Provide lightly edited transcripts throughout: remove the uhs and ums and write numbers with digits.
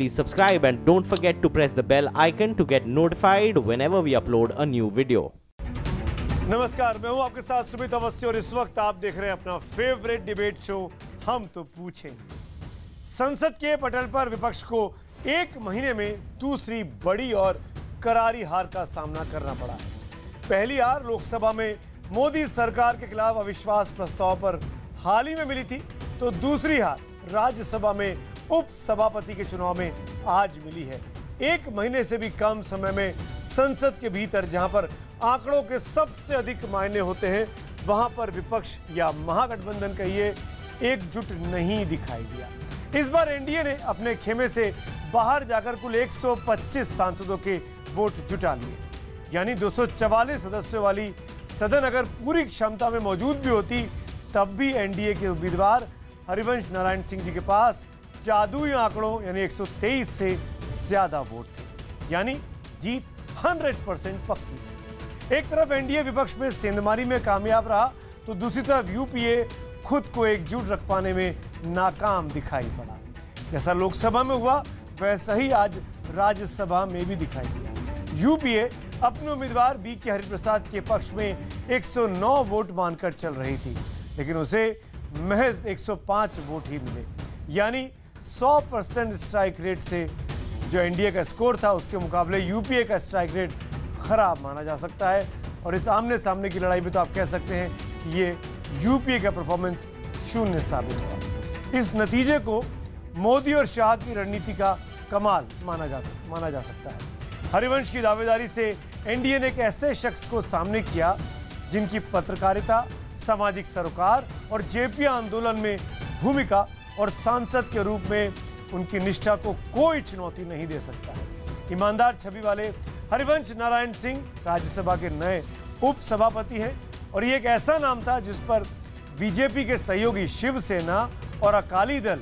please subscribe and don't forget to press the bell icon to get notified whenever we upload a new video. नमस्कार, मैं हूं आपके साथ सुमित अवस्थी और इस वक्त आप देख रहे हैं अपना फेवरेट डिबेट शो हम तो पूछेंगे। संसद के पटल पर विपक्ष को एक महीने में दूसरी बड़ी और करारी हार का सामना करना पड़ा। पहली हार लोकसभा में मोदी सरकार के खिलाफ अविश्वास प्रस्ताव पर हाल ही में मिली थी, तो दूसरी हार राज्यसभा में उपसभापति के चुनाव में आज मिली है। एक महीने से भी कम समय में संसद के भीतर जहां पर आंकड़ों के सबसे अधिक मायने होते हैं, वहां पर विपक्ष या महागठबंधन कहिए एकजुट नहीं दिखाई दिया। इस बार एनडीए ने अपने खेमे से बाहर जाकर कुल 125 सांसदों के वोट जुटा लिए, यानी 244 सदस्यों वाली सदन अगर पूरी क्षमता में मौजूद भी होती, तब भी एनडीए के उम्मीदवार हरिवंश नारायण सिंह जी के पास जादुई आंकड़ों यानी 123 से ज्यादा वोट थे, यानी जीत 100% पक्की थी। एक तरफ एनडीए विपक्ष में सेंधमारी में कामयाब रहा, तो दूसरी तरफ यूपीए खुद को एकजुट रख पाने में नाकाम दिखाई पड़ा। जैसा लोकसभा में हुआ वैसा ही आज राज्यसभा में भी दिखाई दिया। यूपीए अपने उम्मीदवार बीके हरिप्रसाद के पक्ष में 109 वोट मानकर चल रही थी, लेकिन उसे महज 105 वोट ही मिले, यानी 100% स्ट्राइक रेट से जो एनडीए का स्कोर था उसके मुकाबले यूपीए का स्ट्राइक रेट खराब माना जा सकता है। और इस आमने सामने की लड़ाई में तो आप कह सकते हैं कि ये यूपीए का परफॉर्मेंस शून्य साबित हुआ। इस नतीजे को मोदी और शाह की रणनीति का कमाल माना जा सकता है। हरिवंश की दावेदारी से एनडीए ने एक ऐसे शख्स को सामने किया जिनकी पत्रकारिता, सामाजिक सरोकार और जेपीए आंदोलन में भूमिका और सांसद के रूप में उनकी निष्ठा को कोई चुनौती नहीं दे सकता है। ईमानदार छवि वाले हरिवंश नारायण सिंह राज्यसभा के नए उपसभापति हैं और ये एक ऐसा नाम था जिस पर बीजेपी के सहयोगी शिवसेना और अकाली दल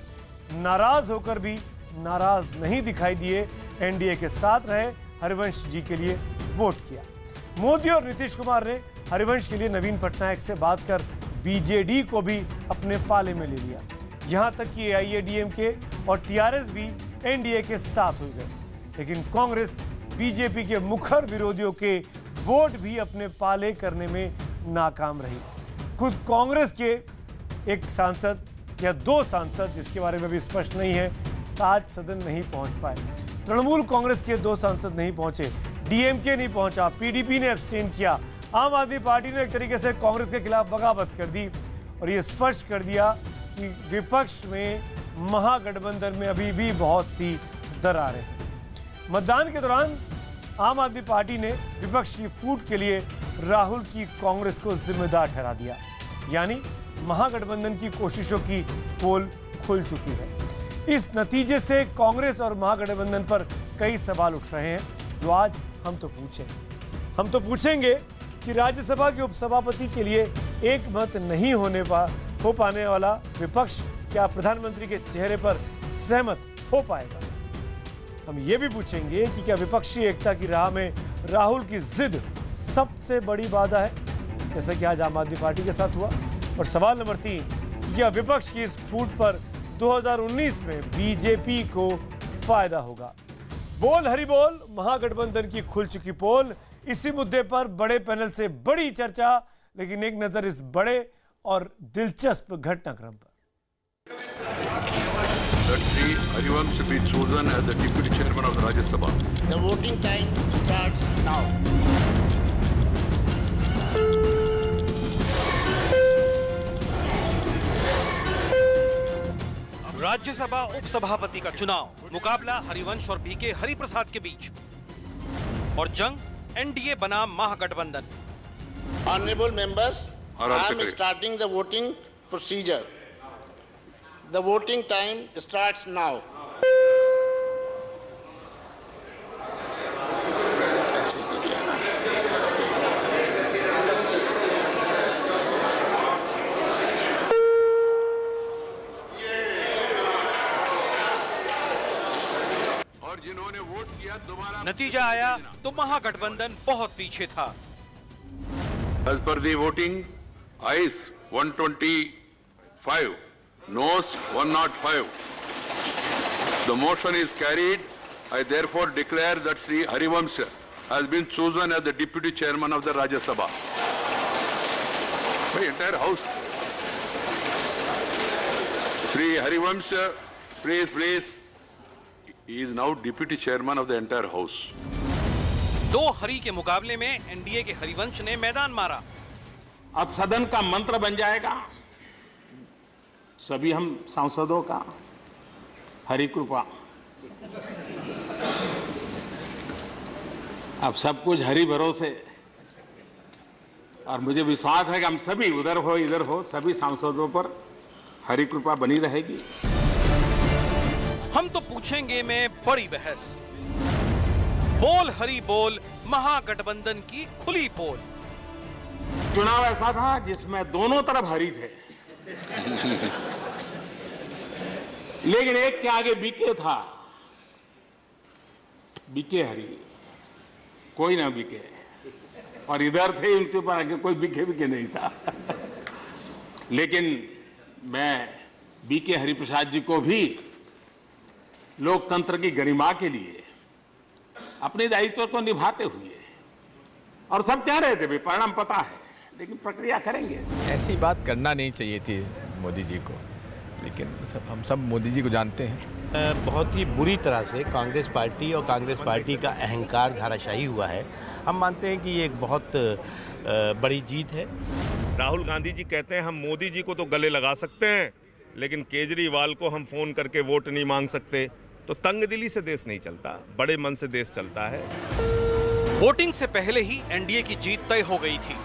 नाराज होकर भी नाराज नहीं दिखाई दिए, एनडीए के साथ रहे, हरिवंश जी के लिए वोट किया। मोदी और नीतीश कुमार ने हरिवंश के लिए नवीन पटनायक से बात कर बीजेडी को भी अपने पाले में ले लिया, यहाँ तक कि AIDMK और TRS भी एनडीए के साथ हो गए, लेकिन कांग्रेस बीजेपी के मुखर विरोधियों के वोट भी अपने पाले करने में नाकाम रही। खुद कांग्रेस के एक सांसद या दो सांसद, जिसके बारे में भी स्पष्ट नहीं है, आज सदन नहीं पहुंच पाए। तृणमूल कांग्रेस के दो सांसद नहीं पहुंचे, DMK नहीं पहुंचा, PDP ने एब्सटेन किया, आम आदमी पार्टी ने एक तरीके से कांग्रेस के खिलाफ बगावत कर दी और ये स्पष्ट कर दिया कि विपक्ष में महागठबंधन में अभी भी बहुत सी दरारें हैं। मतदान के दौरान आम आदमी पार्टी ने विपक्ष की फूट के लिए राहुल की कांग्रेस को जिम्मेदार ठहरा दिया, यानी महागठबंधन की कोशिशों की पोल खुल चुकी है। इस नतीजे से कांग्रेस और महागठबंधन पर कई सवाल उठ रहे हैं जो आज हम तो पूछेंगे कि राज्यसभा के उपसभापति के लिए एक मत नहीं हो पाने वाला विपक्ष क्या प्रधानमंत्री के चेहरे पर सहमत हो पाएगा। हम ये भी पूछेंगे कि क्या विपक्षी एकता की राह में राहुल की जिद सबसे बड़ी बाधा है, जैसा कि आज आम आदमी पार्टी के साथ हुआ। और सवाल नंबर 3, क्या विपक्ष की इस फूट पर 2019 में बीजेपी को फायदा होगा। बोल हरि बोल, महागठबंधन की खुल चुकी पोल, इसी मुद्दे पर बड़े पैनल से बड़ी चर्चा, लेकिन एक नजर इस बड़े और दिलचस्प घटनाक्रम पर। Harivansh be chosen as the deputy chairman of the Rajya Sabha. The voting time starts now. राज्य सभा उपसभापति का चुनाव, मुकाबला हरिवंश और बीके हरिप्रसाद के बीच और जंग एनडीए बनाम महागठबंधन। Honorable members, I am starting the voting procedure. The voting time starts now. और जिन्होंने वोट किया दोबारा नतीजा आया तो महागठबंधन बहुत पीछे था। As per the voting, ayes 125. Noes 105. The motion is carried. I therefore declare that Sri Harivansh has been chosen as the Deputy Chairman of the Rajya Sabha. The entire house. Sri Harivansh, please. He is now Deputy Chairman of the entire house. दो हरी के मुकाबले में NDA के हरिवंश ने मैदान मारा। अब सदन का मंत्र बन जाएगा सभी हम सांसदों का, हरि कृपा। अब सब कुछ हरि भरोसे, और मुझे विश्वास है कि हम सभी उधर हो इधर हो सभी सांसदों पर हरि कृपा बनी रहेगी। हम तो पूछेंगे में बड़ी बहस, बोल हरी बोल, महागठबंधन की खुली पोल। चुनाव ऐसा था जिसमें दोनों तरफ हरी थे लेकिन एक के आगे बीके था, बीके हरी, कोई ना बीके। और इधर थे उनके ऊपर आगे कोई बीके बीके नहीं था लेकिन मैं बीके हरिप्रसाद जी को भी लोकतंत्र की गरिमा के लिए अपने दायित्व को निभाते हुए, और सब कह रहे थे भाई परिणाम पता है लेकिन प्रक्रिया करेंगे। ऐसी बात करना नहीं चाहिए थी मोदी जी को, लेकिन हम सब मोदी जी को जानते हैं। बहुत ही बुरी तरह से कांग्रेस पार्टी और कांग्रेस पार्टी का अहंकार धाराशाही हुआ है। हम मानते हैं कि ये एक बहुत बड़ी जीत है। राहुल गांधी जी कहते हैं हम मोदी जी को तो गले लगा सकते हैं लेकिन केजरीवाल को हम फ़ोन करके वोट नहीं मांग सकते। तो तंग दिली से देश नहीं चलता, बड़े मन से देश चलता है। वोटिंग से पहले ही एनडीए की जीत तय हो गई थी,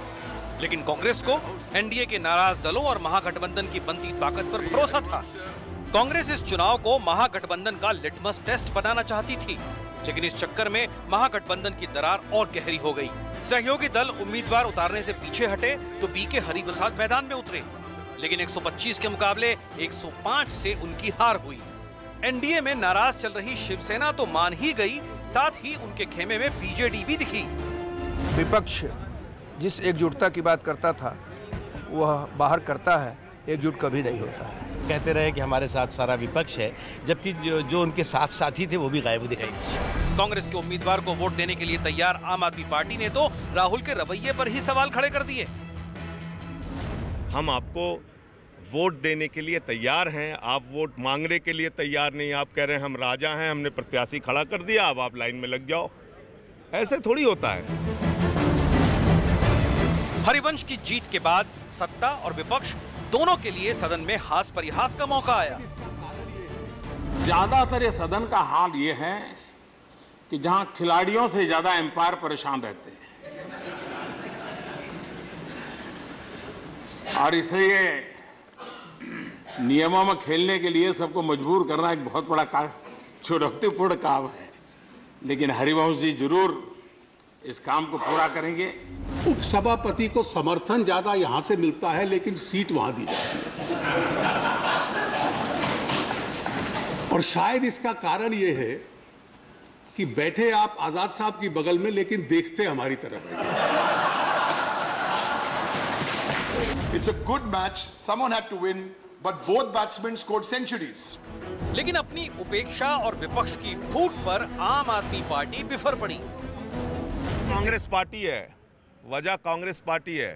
लेकिन कांग्रेस को एनडीए के नाराज दलों और महागठबंधन की बनती ताकत पर भरोसा था। कांग्रेस इस चुनाव को महागठबंधन का लिटमस टेस्ट बनाना चाहती थी, लेकिन इस चक्कर में महागठबंधन की दरार और गहरी हो गई। सहयोगी दल उम्मीदवार उतारने से पीछे हटे तो बीके हरिप्रसाद मैदान में उतरे, लेकिन 125 के मुकाबले 105 से उनकी हार हुई। एनडीए में नाराज चल रही शिवसेना तो मान ही गई, साथ ही उनके खेमे में बीजेडी भी दिखी। विपक्ष जिस एकजुटता की बात करता था वह बाहर करता है, एकजुट कभी नहीं होता है। कहते रहे कि हमारे साथ सारा विपक्ष है, जबकि जो उनके साथ साथी थे वो भी गायब दिखाई। कांग्रेस के उम्मीदवार को वोट देने के लिए तैयार आम आदमी पार्टी ने तो राहुल के रवैये पर ही सवाल खड़े कर दिए। हम आपको वोट देने के लिए तैयार हैं, आप वोट मांगने के लिए तैयार नहीं। आप कह रहे हैं हम राजा हैं, हमने प्रत्याशी खड़ा कर दिया, अब आप लाइन में लग जाओ। ऐसे थोड़ी होता है। हरिवंश की जीत के बाद सत्ता और विपक्ष दोनों के लिए सदन में हास परिहास का मौका आया। ज्यादातर सदन का हाल ये है कि जहां खिलाड़ियों से ज्यादा एम्पायर परेशान रहते हैं, और इसलिए नियमों में खेलने के लिए सबको मजबूर करना एक बहुत बड़ा काम, चुनौतीपूर्ण काम है। लेकिन हरिवंश जी जरूर इस काम को पूरा करेंगे। उपसभापति को समर्थन ज्यादा यहाँ से मिलता है लेकिन सीट वहाँ दी जाती है, और शायद इसका कारण ये है कि बैठे आप आजाद साहब की बगल में लेकिन देखते हमारी तरफ है। It's a good match, someone had to win. But both batsmen scored centuries. लेकिन अपनी उपेक्षा और विपक्ष की फूट पर आम आदमी पार्टी बिफर पड़ी। कांग्रेस पार्टी है, वजह कांग्रेस पार्टी है,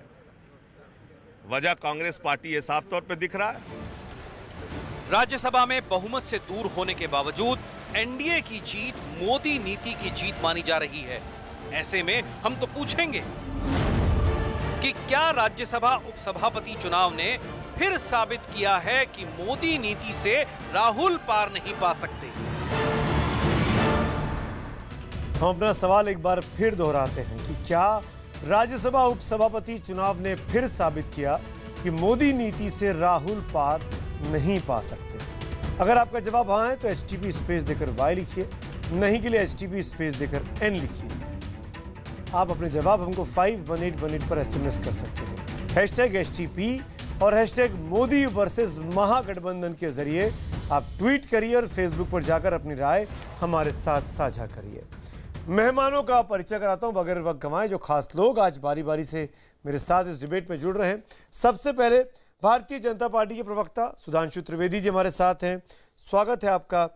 वजह कांग्रेस पार्टी है, साफ तौर पे दिख रहा है। राज्यसभा में बहुमत से दूर होने के बावजूद एनडीए की जीत मोदी नीति की जीत मानी जा रही है। ऐसे में हम तो पूछेंगे कि क्या राज्यसभा उपसभापति चुनाव ने फिर साबित किया है कि मोदी नीति से राहुल पार नहीं पा सकते। हम अपना सवाल एक बार फिर दोहराते हैं कि क्या राज्यसभा उपसभापति चुनाव ने फिर साबित किया कि मोदी नीति से राहुल पार नहीं पा सकते। अगर आपका जवाब हाँ है तो http://y लिखिए, नहीं के लिए http://n लिखिए। आप अपने जवाब हमको 51818 पर SMS कर सकते हैं। #HTP और #ModiVersusMahaGathbandhan के जरिए आप ट्वीट करिए और फेसबुक पर जाकर अपनी राय हमारे साथ साझा करिए। मेहमानों का परिचय कराता हूं बगैर वक्त गंवाए, जो खास लोग आज बारी बारी से मेरे साथ इस डिबेट में जुड़ रहे हैं। सबसे पहले भारतीय जनता पार्टी के प्रवक्ता सुधांशु त्रिवेदी जी हमारे साथ हैं। स्वागत है आपका।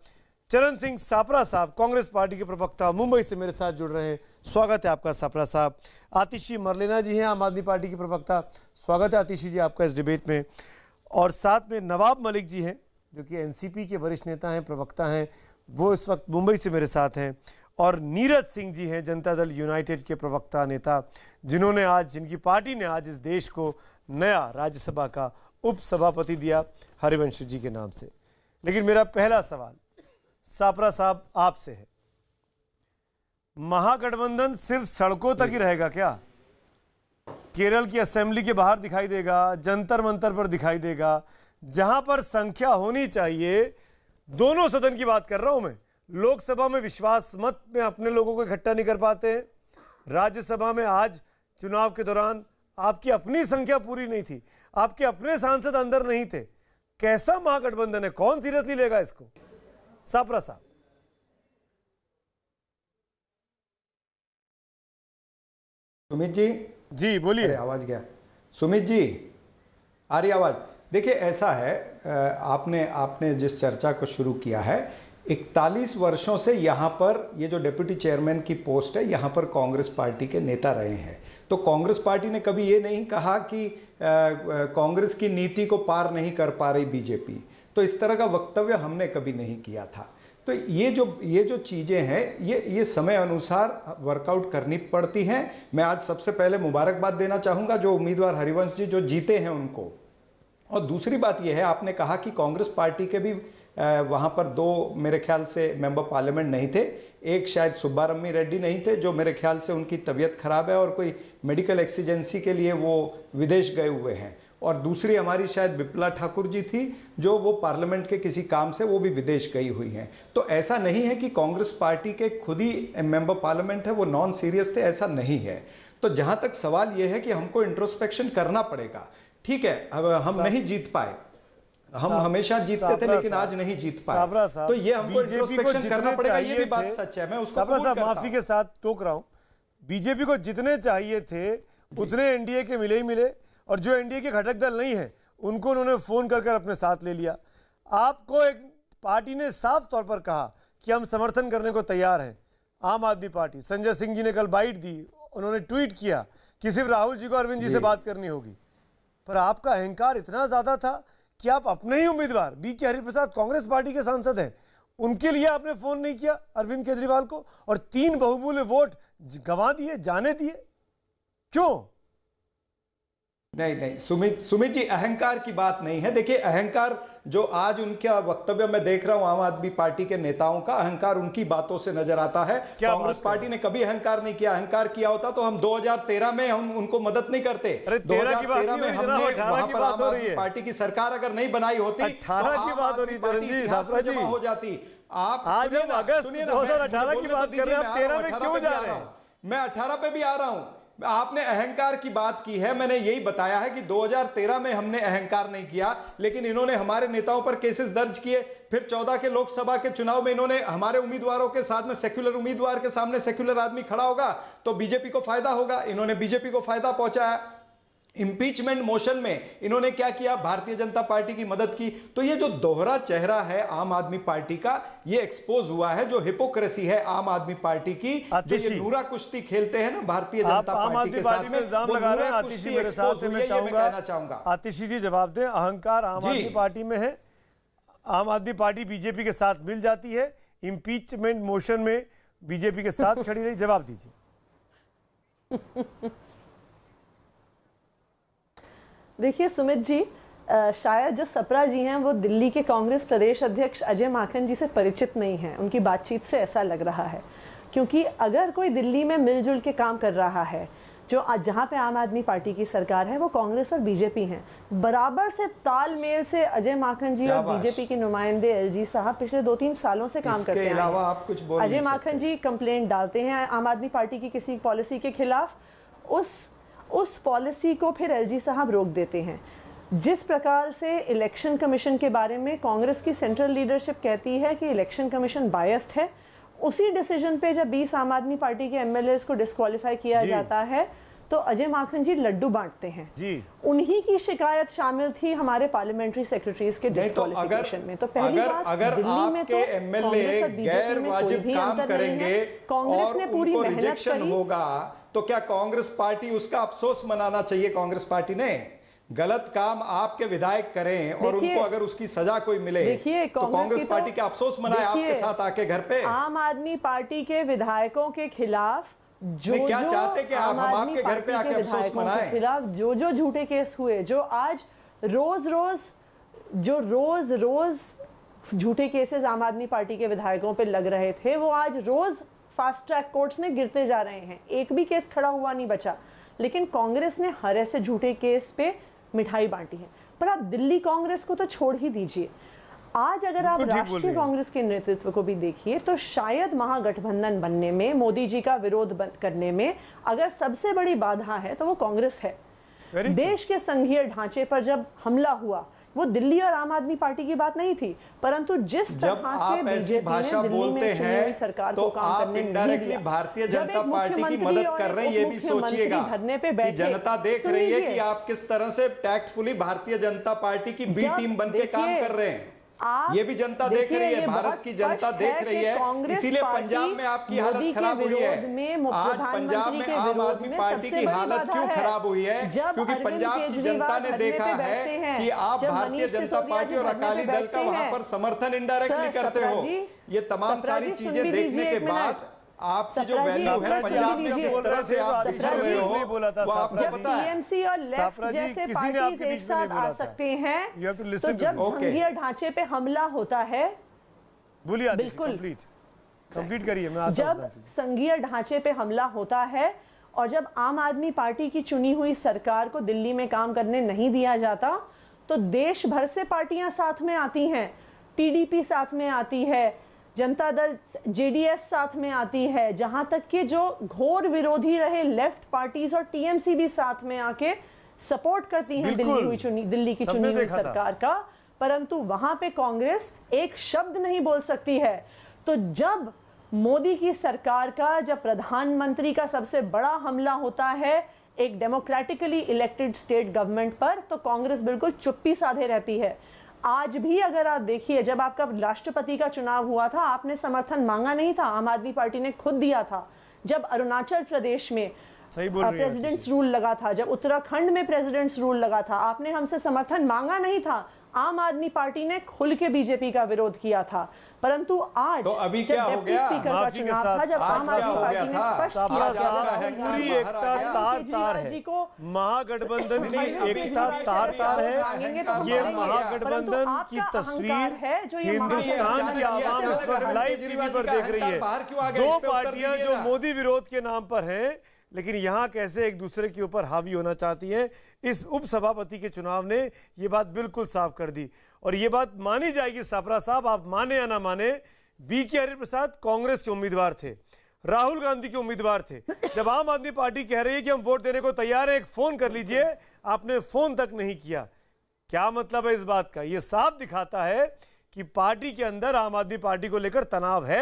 चरण सिंह सापरा साहब, कांग्रेस पार्टी के प्रवक्ता, मुंबई से मेरे साथ जुड़ रहे हैं। स्वागत है आपका सापरा साहब। आतिशी मरलेना जी हैं, आम आदमी पार्टी के प्रवक्ता। स्वागत है आतिशी जी आपका इस डिबेट में। और साथ में नवाब मलिक जी हैं जो कि एनसीपी के वरिष्ठ नेता हैं, प्रवक्ता हैं, वो इस वक्त मुंबई से मेरे साथ हैं। और नीरज सिंह जी हैं, जनता दल यूनाइटेड के प्रवक्ता नेता, जिन्होंने आज, जिनकी पार्टी ने आज इस देश को नया राज्यसभा का उपसभापति दिया हरिवंश जी के नाम से। लेकिन मेरा पहला सवाल सापरा साहब आपसे है, महागठबंधन सिर्फ सड़कों तक ही रहेगा क्या? केरल की असेंबली के बाहर दिखाई देगा, जंतर मंतर पर दिखाई देगा, जहां पर संख्या होनी चाहिए। दोनों सदन की बात कर रहा हूं मैं। लोकसभा में विश्वास मत में अपने लोगों को इकट्ठा नहीं कर पाते, राज्यसभा में आज चुनाव के दौरान आपकी अपनी संख्या पूरी नहीं थी, आपके अपने सांसद अंदर नहीं थे। कैसा महागठबंधन है? कौन सीरियसली लेगा इसको? सापरा साहब। सुमित जी जी बोलिए। आवाज गया सुमित जी, आ रही आवाज? देखिए ऐसा है, आपने जिस चर्चा को शुरू किया है, 41 वर्षों से यहाँ पर ये जो डिप्टी चेयरमैन की पोस्ट है, यहाँ पर कांग्रेस पार्टी के नेता रहे हैं। तो कांग्रेस पार्टी ने कभी ये नहीं कहा कि कांग्रेस की नीति को पार नहीं कर पा रही बीजेपी, तो इस तरह का वक्तव्य हमने कभी नहीं किया था। तो ये जो चीज़ें हैं, ये समय अनुसार वर्कआउट करनी पड़ती हैं। मैं आज सबसे पहले मुबारकबाद देना चाहूँगा जो उम्मीदवार हरिवंश जी जो जीते हैं उनको। और दूसरी बात यह है, आपने कहा कि कांग्रेस पार्टी के भी वहाँ पर दो मेरे ख्याल से मेंबर पार्लियामेंट नहीं थे, एक शायद सुब्बारम्मी रेड्डी नहीं थे जो मेरे ख्याल से उनकी तबीयत ख़राब है और कोई मेडिकल एक्सीजेंसी के लिए वो विदेश गए हुए हैं, और दूसरी हमारी शायद विपुला ठाकुर जी थी जो वो पार्लियामेंट के किसी काम से वो भी विदेश गई हुई हैं। तो ऐसा नहीं है कि कांग्रेस पार्टी के खुद ही मेंबर पार्लियामेंट है वो नॉन सीरियस थे, ऐसा नहीं है। तो जहाँ तक सवाल ये है कि हमको इंट्रोस्पेक्शन करना पड़ेगा। ठीक है, हम नहीं जीत पाए, हम हमेशा जीतते थे लेकिन आज नहीं जीत पाए, तो ये हमको इंट्रोस्पेक्शन करना पड़ेगा, ये भी बात सच है। मैं उसको कबूल करता हूं, माफी के साथ टोक रहा हूं। बीजेपी को जितने चाहिए थे उतने एनडीए के मिले ही मिले, और जो एनडीए के घटक दल नहीं है उनको उन्होंने फोन कर अपने साथ ले लिया। आपको एक पार्टी ने साफ तौर पर कहा कि हम समर्थन करने को तैयार हैं, आम आदमी पार्टी। संजय सिंह जी ने कल बाइट दी, उन्होंने ट्वीट किया कि सिर्फ राहुल जी को अरविंद जी से बात करनी होगी। पर आपका अहंकार इतना ज्यादा था कि आप अपने ही उम्मीदवार बीके हरिप्रसाद कांग्रेस पार्टी के सांसद हैं, उनके लिए आपने फोन नहीं किया अरविंद केजरीवाल को, और 3 बहुमूल्य वोट गंवा दिए, जाने दिए। क्यों? नहीं सुमित जी, अहंकार की बात नहीं है। देखिए अहंकार जो आज उनका वक्तव्य मैं देख रहा हूं, आम आदमी पार्टी के नेताओं का अहंकार उनकी बातों से नजर आता है। कांग्रेस पार्टी ने कभी अहंकार नहीं किया। अहंकार किया होता तो हम 2013 में हम उनको मदद नहीं करते। 2013 में हमने आम आदमी पार्टी की सरकार अगर नहीं बनाई होती, 18 की बात हो रही है, हो जाती। आप आज अगस्त 2018 की बात कर रहे हैं, 13 में क्यों जा रहे हैं? मैं 18 पे भी आ रहा हूँ। आपने अहंकार की बात की है, मैंने यही बताया है कि 2013 में हमने अहंकार नहीं किया, लेकिन इन्होंने हमारे नेताओं पर केसेस दर्ज किए। फिर 14 के लोकसभा के चुनाव में इन्होंने हमारे उम्मीदवारों के साथ में, सेक्युलर उम्मीदवार के सामने सेक्युलर आदमी खड़ा होगा तो बीजेपी को फायदा होगा, इन्होंने बीजेपी को फायदा पहुंचाया। इम्पीचमेंट मोशन में इन्होंने क्या किया? भारतीय जनता पार्टी की मदद की। तो ये जो दोहरा चेहरा है आम आदमी पार्टी का, ये एक्सपोज हुआ है। जो हिपोक्रेसी है आम आदमी पार्टी की, जो ये नूरा कुश्ती खेलते हैं ना भारतीय जनता पार्टी के साथ में, इल्जाम लगा रहे हैं आतिशी मेरे साथ। मैं कहना चाहूंगा आतिशी जी जवाब दें, अहंकार आम आदमी पार्टी में है? आम आदमी पार्टी बीजेपी के साथ मिल जाती है, इम्पीचमेंट मोशन में बीजेपी के साथ खड़ी रही, जवाब दीजिए। देखिए सुमित जी, शायद जो सपरा जी हैं वो दिल्ली के कांग्रेस प्रदेश अध्यक्ष अजय माकन जी से परिचित नहीं हैं, उनकी बातचीत से ऐसा लग रहा है। क्योंकि अगर कोई दिल्ली में मिलजुल के काम कर रहा है, जो जहाँ पे आम आदमी पार्टी की सरकार है, वो कांग्रेस और बीजेपी हैं। बराबर से तालमेल से अजय माखन जी और बीजेपी के नुमाइंदे एलजी साहब पिछले 2-3 सालों से काम करते हैं। आप कुछ बोल, अजय माखन जी कंप्लेंट डालते हैं आम आदमी पार्टी की किसी पॉलिसी के खिलाफ, उस पॉलिसी को फिर एलजी साहब रोक देते हैं। जिस प्रकार से इलेक्शन कमीशन के बारे में कांग्रेस की सेंट्रल लीडरशिप कहती है कि इलेक्शन कमीशन बायस्ड है, उसी डिसीजन पे जब 20 आम आदमी पार्टी के एमएलएस को डिस्क्वालीफाई किया जाता है तो अजय माखन जी लड्डू बांटते हैं जी, उन्हीं की शिकायत शामिल थी हमारे पार्लियामेंट्री सेक्रेटरीज के डिस्क्वालिफिकेशन में। तो पहली बात दिल्ली में तो एमएलए गैर वाजिब काम करेंगे, कांग्रेस ने पूरी मेहनत करी होगा तो क्या कांग्रेस पार्टी उसका अफसोस मनाना चाहिए? कांग्रेस पार्टी ने गलत काम आपके विधायक करें और उनको अगर उसकी सजा कोई मिले तो कांग्रेस पार्टी का अफसोस मनाए आपके साथ आके घर पे। आम आदमी पार्टी के विधायकों के खिलाफ जो क्या चाहते कि आप हम आपके घर पे आके अफसोस मनाएं, खिलाफ जो जो झूठे केस हुए, जो आज रोज झूठे केसेस आम आदमी पार्टी के विधायकों पे लग रहे थे वो आज रोज फास्ट ट्रैक कोर्ट्स में गिरते जा रहे हैं, एक भी केस खड़ा हुआ नहीं बचा। लेकिन कांग्रेस ने हर ऐसे झूठे केस पे मिठाई बांटी है। पर आप दिल्ली कांग्रेस को तो छोड़ ही दीजिए, आज अगर आप राष्ट्रीय कांग्रेस के नेतृत्व को भी देखिए तो शायद महागठबंधन बनने में, मोदी जी का विरोध करने में अगर सबसे बड़ी बाधा है तो वो कांग्रेस है। देश के संघीय ढांचे पर जब हमला हुआ वो दिल्ली और आम आदमी पार्टी की बात नहीं थी, परंतु जिस तरह से बीजेपी बोलते हैं सरकार तो को काम करने इनडायरेक्टली भारतीय जनता पार्टी की मदद कर रहे हैं। ये भी सोचिएगा धरने पे बैठे जनता देख रही है कि आप किस तरह से टैक्टफुली भारतीय जनता पार्टी की बी टीम बन के काम कर रहे हैं। ये भी जनता देख रही है, भारत की जनता देख रही है, इसीलिए पंजाब में आपकी हालत खराब हुई है। आज पंजाब में आम आदमी पार्टी की हालत क्यों खराब हुई है? क्योंकि पंजाब की जनता ने देखा है कि आप भारतीय जनता पार्टी और अकाली दल का वहां पर समर्थन इनडायरेक्टली करते हो। ये तमाम सारी चीजें देखने के बाद आपकी जो वैल्यू है पंजाब में किस तरह से आप दिखा रहे हो वो आपको पता है। टीएमसी और लेफ्ट जैसे पार्टीज एक साथ आ सकते हैं तो जब संघीय ढांचे पे हमला होता है, बिल्कुल कंप्लीट करिए, जब संघीय ढांचे पे हमला होता है और जब आम आदमी पार्टी की चुनी हुई सरकार को दिल्ली में काम करने नहीं दिया जाता तो देश भर से पार्टियां साथ में आती हैं, टीडीपी साथ में आती है, जनता दल जेडीएस साथ में आती है, जहां तक कि जो घोर विरोधी रहे लेफ्ट पार्टीज और टीएमसी भी साथ में आके सपोर्ट करती हैं दिल्ली की चुनी हुई सरकार का, परंतु वहां पे कांग्रेस एक शब्द नहीं बोल सकती है। तो जब मोदी की सरकार का, जब प्रधानमंत्री का सबसे बड़ा हमला होता है एक डेमोक्रेटिकली इलेक्टेड स्टेट गवर्नमेंट पर तो कांग्रेस बिल्कुल चुप्पी साधे रहती है। आज भी अगर आप देखिए, जब आपका राष्ट्रपति का चुनाव हुआ था आपने समर्थन मांगा नहीं था, आम आदमी पार्टी ने खुद दिया था। जब अरुणाचल प्रदेश में प्रेसिडेंट्स रूल लगा था, जब उत्तराखंड में प्रेसिडेंट्स रूल लगा था, आपने हमसे समर्थन मांगा नहीं था, आम आदमी पार्टी ने खुल के बीजेपी का विरोध किया था। परंतु आज तो अभी क्या हो गया? माफी के साथ जब आम आदमी पार्टी ने स्पष्ट किया है पूरी एकता तार-तार है, महागठबंधन की एकता तार-तार है। ये महागठबंधन की तस्वीर हिंदुस्तान की आवाम इस पर लाइव टीवी पर देख रही है। दो पार्टियां जो मोदी विरोध के नाम पर है लेकिन यहाँ कैसे एक दूसरे के ऊपर हावी होना चाहती हैं। इस उपसभापति के चुनाव ने ये बात बिल्कुल साफ कर दी और ये बात मानी जाएगी। सापरा साहब, आप माने या ना माने, बीके हरिप्रसाद कांग्रेस के उम्मीदवार थे, राहुल गांधी के उम्मीदवार थे। जब आम आदमी पार्टी कह रही है कि हम वोट देने को तैयार है, एक फोन कर लीजिए, आपने फोन तक नहीं किया। क्या मतलब है इस बात का? ये साफ दिखाता है कि पार्टी के अंदर आम आदमी पार्टी को लेकर तनाव है,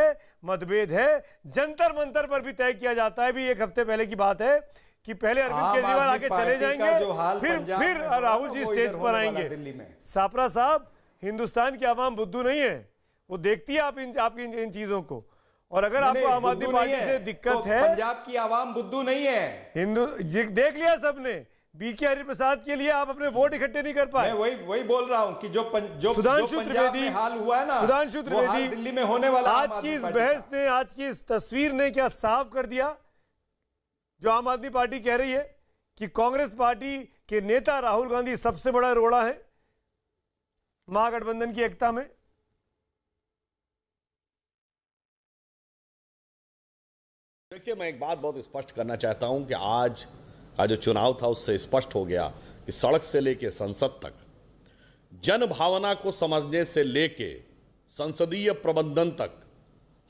मतभेद है। जंतर मंतर पर भी तय किया जाता है, भी एक हफ्ते पहले की बात है कि पहले अरविंद केजरीवाल आके चले जाएंगे, फिर राहुल जी स्टेज पर आएंगे। सापरा साहब, हिंदुस्तान की आवाम बुद्धू नहीं है, वो देखती है आपकी इन चीजों को। और अगर आपको आम आदमी पार्टी से दिक्कत है, पंजाब की आवाम बुद्धू नहीं है, हिंदू देख लिया सबने। बीके हरिप्रसाद के लिए आप अपने वोट इकट्ठे नहीं कर पाए। मैं वही बोल रहा हूं कि जो सुधांशु त्रिवेदी हाल हुआ है ना, सुधांशु त्रिवेदी दिल्ली में होने वाला, आज की इस बहस ने, आज की इस तस्वीर ने क्या साफ कर दिया? जो आम आदमी पार्टी कह रही है कि कांग्रेस पार्टी के नेता राहुल गांधी सबसे बड़ा रोड़ा है महागठबंधन की एकता में। देखिए, मैं एक बात बहुत स्पष्ट करना चाहता हूं कि आज जो चुनाव था उससे स्पष्ट हो गया कि सड़क से लेके संसद तक जन भावना को समझने से लेके संसदीय प्रबंधन तक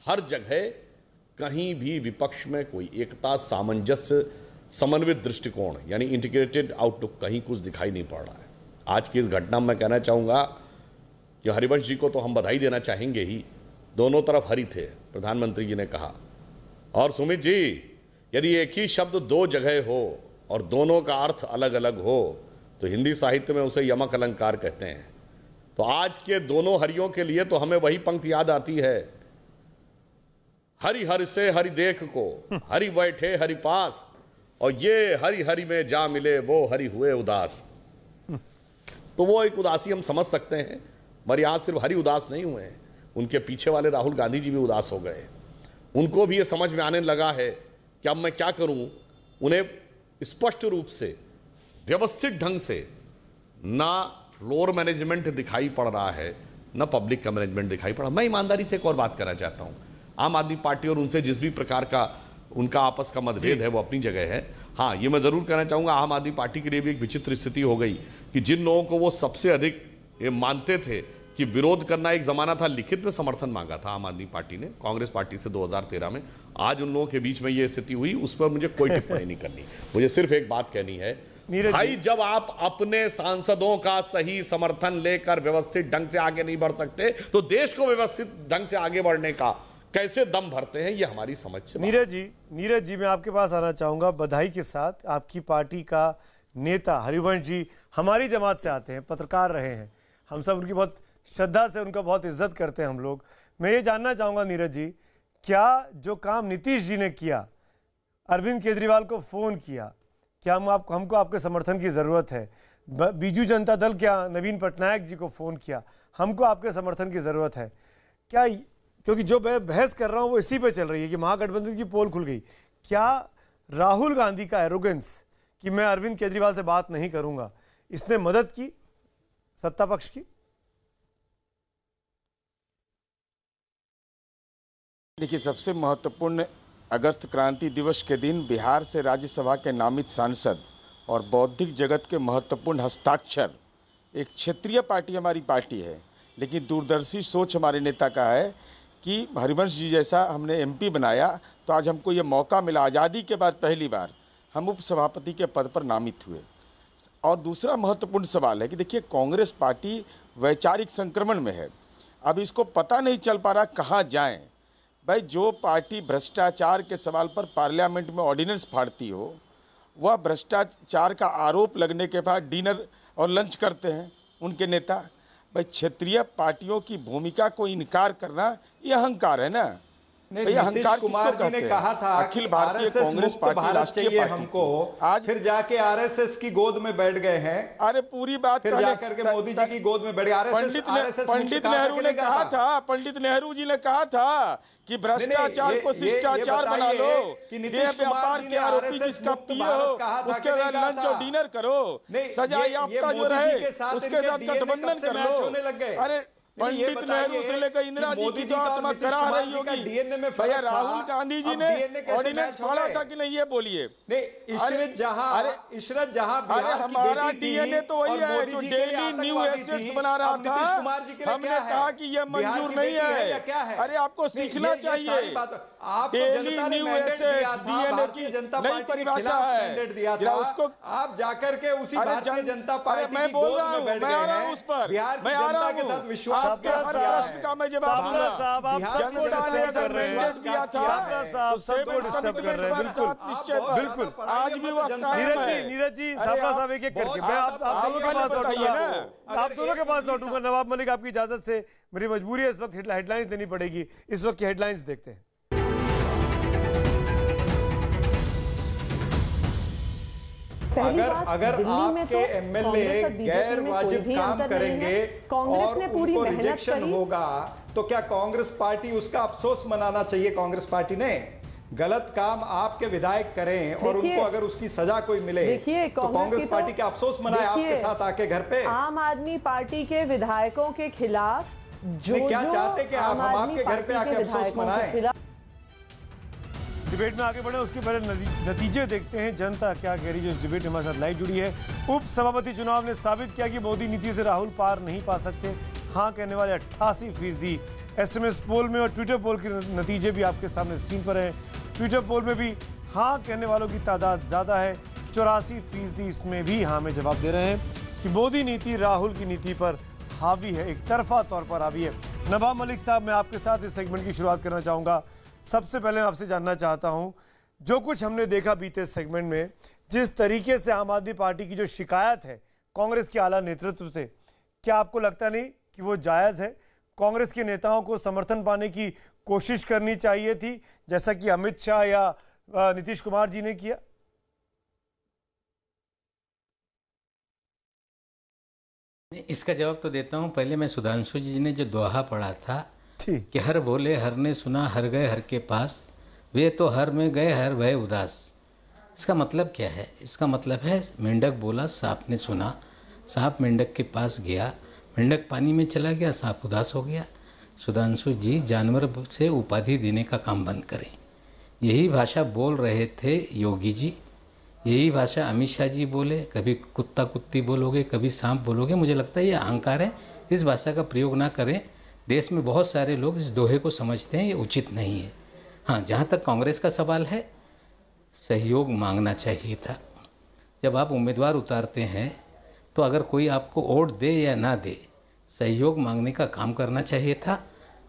हर जगह कहीं भी विपक्ष में कोई एकता, सामंजस्य, समन्वित दृष्टिकोण यानी इंटीग्रेटेड आउटलुक कहीं कुछ दिखाई नहीं पड़ रहा है। आज की इस घटना में मैं कहना चाहूँगा कि हरिवंश जी को तो हम बधाई देना चाहेंगे ही, दोनों तरफ हरी थे, प्रधानमंत्री जी ने कहा। और सुमित जी, यदि एक ही शब्द दो जगह हो और दोनों का अर्थ अलग अलग हो तो हिंदी साहित्य में उसे यमक अलंकार कहते हैं। तो आज के दोनों हरियों के लिए तो हमें वही पंक्ति याद आती है, हरि हर से हरि देख को हरि बैठे हरि पास, और ये हरि हरि में जा मिले वो हरि हुए उदास। तो वो एक उदासी हम समझ सकते हैं, मगर यहाँ सिर्फ हरि उदास नहीं हुए हैं, उनके पीछे वाले राहुल गांधी जी भी उदास हो गए। उनको भी ये समझ में आने लगा है कि अब मैं क्या करूं। उन्हें स्पष्ट रूप से व्यवस्थित ढंग से ना फ्लोर मैनेजमेंट दिखाई पड़ रहा है ना पब्लिक का मैनेजमेंट दिखाई पड़ रहा। मैं ईमानदारी से एक और बात करना चाहता हूं, आम आदमी पार्टी और उनसे जिस भी प्रकार का उनका आपस का मतभेद है वो अपनी जगह है। हाँ, ये मैं ज़रूर कहना चाहूँगा आम आदमी पार्टी के लिए भी एक विचित्र स्थिति हो गई कि जिन लोगों को वो सबसे अधिक ये मानते थे कि विरोध करना एक ज़माना था, लिखित में समर्थन मांगा था आम आदमी पार्टी ने कांग्रेस पार्टी से 2013 में, आज उन लोगों के बीच में ये स्थिति हुई। उस पर मुझे कोई टिप्पणी नहीं करनी, मुझे सिर्फ एक बात कहनी है, भाई जब आप अपने सांसदों का सही समर्थन लेकर व्यवस्थित ढंग से आगे नहीं बढ़ सकते तो देश को व्यवस्थित ढंग से आगे बढ़ने का कैसे दम भरते हैं, ये हमारी समझ से। नीरज जी मैं आपके पास आना चाहूँगा बधाई के साथ। आपकी पार्टी का नेता हरिवंश जी हमारी जमात से आते हैं, पत्रकार रहे हैं, हम सब उनकी बहुत श्रद्धा से उनका बहुत इज्जत करते हैं हम लोग। मैं ये जानना चाहूँगा नीरज जी, क्या जो काम नीतीश जी ने किया, अरविंद केजरीवाल को फ़ोन किया, क्या हमको आपके समर्थन की ज़रूरत है? बीजू जनता दल क्या नवीन पटनायक जी को फ़ोन किया, हमको आपके समर्थन की ज़रूरत है क्या? क्योंकि जो मैं बहस कर रहा हूँ वो इसी पे चल रही है कि महागठबंधन की पोल खुल गई। क्या राहुल गांधी का एरोगेंस कि मैं अरविंद केजरीवाल से बात नहीं करूँगा, इसने मदद की सत्ता पक्ष की? देखिए, सबसे महत्वपूर्ण अगस्त क्रांति दिवस के दिन बिहार से राज्यसभा के नामित सांसद और बौद्धिक जगत के महत्वपूर्ण हस्ताक्षर। एक क्षेत्रीय पार्टी हमारी पार्टी है, लेकिन दूरदर्शी सोच हमारे नेता का है कि हरिवंश जी जैसा हमने एमपी बनाया तो आज हमको ये मौका मिला। आज़ादी के बाद पहली बार हम उपसभापति के पद पर नामित हुए। और दूसरा महत्वपूर्ण सवाल है कि देखिए, कांग्रेस पार्टी वैचारिक संक्रमण में है, अब इसको पता नहीं चल पा रहा कहाँ जाएं। भाई जो पार्टी भ्रष्टाचार के सवाल पर पार्लियामेंट में ऑर्डिनेंस फाड़ती हो, वह भ्रष्टाचार का आरोप लगने के बाद डिनर और लंच करते हैं उनके नेता। भाई क्षेत्रीय पार्टियों की भूमिका को इनकार करना यह अहंकार है ना। भाई अहंकार कुमार जी ने कहा था अखिल भारतीय कांग्रेस पार्टी राष्ट्रीय पार्टी हमको, आज फिर जाके आरएसएस की गोद में बैठ गए हैं। अरे पूरी बात फिर जाकर के मोदी जी की गोद में बैठ गए। पंडित नेहरू ने कहा था, पंडित नेहरू जी ने कहा था कि भ्रष्टाचार को शिष्टाचार बना लो, देश व्यापार के आरोपी जिसका पियो उसके साथ लंच और डिनर करो, सजा याफ्ता जो रहे उसके साथ गठबंधन कर लो। अरे पंडित नेहरू से लेकर इंदिरा जी की जो आत्मा करा रही होगी, भैया राहुल गांधी जी ने ऑर्डिनेंस खोला था कि नहीं ये बोलिए। अरे हमारा डीएनए तो वही है जो डेली न्यू एसेट्स बना रहा था। हमने कहा कि ये मंजूर नहीं है। अरे आपको सीखना चाहिए, डेली न्यू एसेट्स डीएनए की नई परिभाषा है, उसको आप जाकर के उसी भारतीय जनता पार्टी में बोल रहा हूँ। मैं आ रहा हूँ उस पर, मैं आ रहा हूँ प्रश्न का मैं जवाब दिया था, सबको डिस्टर्ब कर रहे हैं। बिल्कुल बिल्कुल, आज भी वो नीरज जी साबरा साहब एक एक करके मैं आप दोनों के पास लौटूंगा। नवाब मलिक, आपकी इजाजत से मेरी मजबूरी है, इस वक्त हेडलाइंस देनी पड़ेगी। इस वक्त की हेडलाइंस देखते हैं। अगर आपके एमएलए गैर वाजिब काम करेंगे और उनको रिजेक्शन होगा तो क्या कांग्रेस पार्टी उसका अफसोस मनाना चाहिए? कांग्रेस पार्टी ने गलत काम आपके विधायक करें और उनको अगर उसकी सजा कोई मिले तो कांग्रेस पार्टी का अफसोस मनाए आपके साथ आके घर पे। आम आदमी पार्टी के विधायकों के खिलाफ जो क्या चाहते कि हम आपके घर पे आके अफसोस मनाएं। डिबेट में आगे बढ़े उसके पहले नतीजे देखते हैं। जनता क्या कह रही है जो इस डिबेट में हमारे साथ लाइव जुड़ी है। उपसभापति चुनाव ने साबित किया कि मोदी नीति से राहुल पार नहीं पा सकते, हाँ कहने वाले 88%। SMS पोल में और ट्विटर पोल के नतीजे भी आपके सामने स्क्रीन पर हैं। ट्विटर पोल में भी हाँ कहने वालों की तादाद ज़्यादा है, 84%। इसमें भी हाँ में जवाब दे रहे हैं कि मोदी नीति राहुल की नीति पर हावी है, एक तरफा तौर पर हावी है। नवाब मलिक साहब, मैं आपके साथ इस सेगमेंट की शुरुआत करना चाहूँगा। सबसे पहले मैं आपसे जानना चाहता हूँ, जो कुछ हमने देखा बीते सेगमेंट में जिस तरीके से आम आदमी पार्टी की जो शिकायत है कांग्रेस के आला नेतृत्व से, क्या आपको लगता नहीं कि वो जायज़ है? कांग्रेस के नेताओं को समर्थन पाने की कोशिश करनी चाहिए थी, जैसा कि अमित शाह या नीतीश कुमार जी ने किया? मैं इसका जवाब तो देता हूँ। पहले मैं सुधांशु जी ने जो दोहा पढ़ा था कि हर बोले हर ने सुना, हर गए हर के पास, वे तो हर में गए हर भय उदास। इसका मतलब क्या है? इसका मतलब है मेंढक बोला, सांप ने सुना, सांप मेंढक के पास गया, मेंढक पानी में चला गया, सांप उदास हो गया। सुधांशु जी जानवर से उपाधि देने का काम बंद करें। यही भाषा बोल रहे थे योगी जी, यही भाषा अमित शाह जी बोले। कभी कुत्ता कुत्ती बोलोगे, कभी सांप बोलोगे। मुझे लगता है ये अहंकार है, इस भाषा का प्रयोग ना करें। देश में बहुत सारे लोग इस दोहे को समझते हैं, ये उचित नहीं है। हाँ, जहाँ तक कांग्रेस का सवाल है, सहयोग मांगना चाहिए था। जब आप उम्मीदवार उतारते हैं तो अगर कोई आपको वोट दे या ना दे, सहयोग मांगने का काम करना चाहिए था।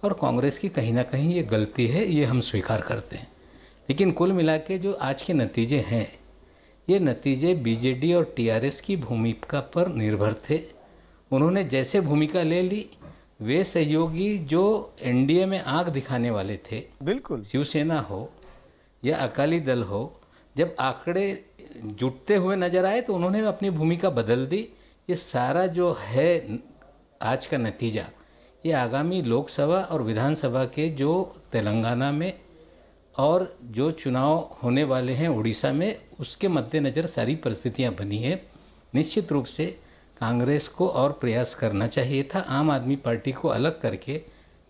और कांग्रेस की कहीं ना कहीं ये गलती है, ये हम स्वीकार करते हैं। लेकिन कुल मिला के जो आज के नतीजे हैं, ये नतीजे बीजेडी और टीआरएस की भूमिका पर निर्भर थे। उन्होंने जैसे भूमिका ले ली, वे सहयोगी जो एनडीए में आग दिखाने वाले थे, बिल्कुल शिवसेना हो या अकाली दल हो, जब आंकड़े जुटते हुए नजर आए तो उन्होंने अपनी भूमिका बदल दी। ये सारा जो है आज का नतीजा, ये आगामी लोकसभा और विधानसभा के जो तेलंगाना में और जो चुनाव होने वाले हैं उड़ीसा में, उसके मद्देनज़र सारी परिस्थितियां बनी है। निश्चित रूप से कांग्रेस को और प्रयास करना चाहिए था, आम आदमी पार्टी को अलग करके।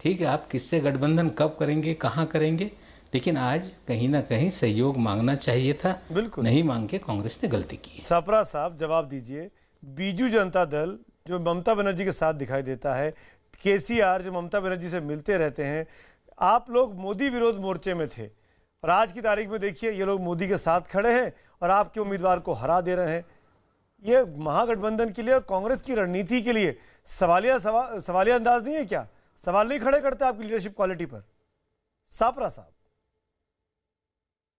ठीक है, आप किससे गठबंधन कब करेंगे, कहाँ करेंगे, लेकिन आज कहीं ना कहीं सहयोग मांगना चाहिए था। बिल्कुल नहीं मांग के कांग्रेस ने गलती की। छापरा साहब, जवाब दीजिए। बीजू जनता दल जो ममता बनर्जी के साथ दिखाई देता है, केसीआर जो ममता बनर्जी से मिलते रहते हैं, आप लोग मोदी विरोध मोर्चे में थे और आज की तारीख में देखिए ये लोग मोदी के साथ खड़े हैं और आपके उम्मीदवार को हरा दे रहे हैं। ये महागठबंधन के लिए और कांग्रेस की रणनीति के लिए सवालिया अंदाज नहीं है क्या? सवाल नहीं खड़े करते आपकी लीडरशिप क्वालिटी पर? छापरा साहब।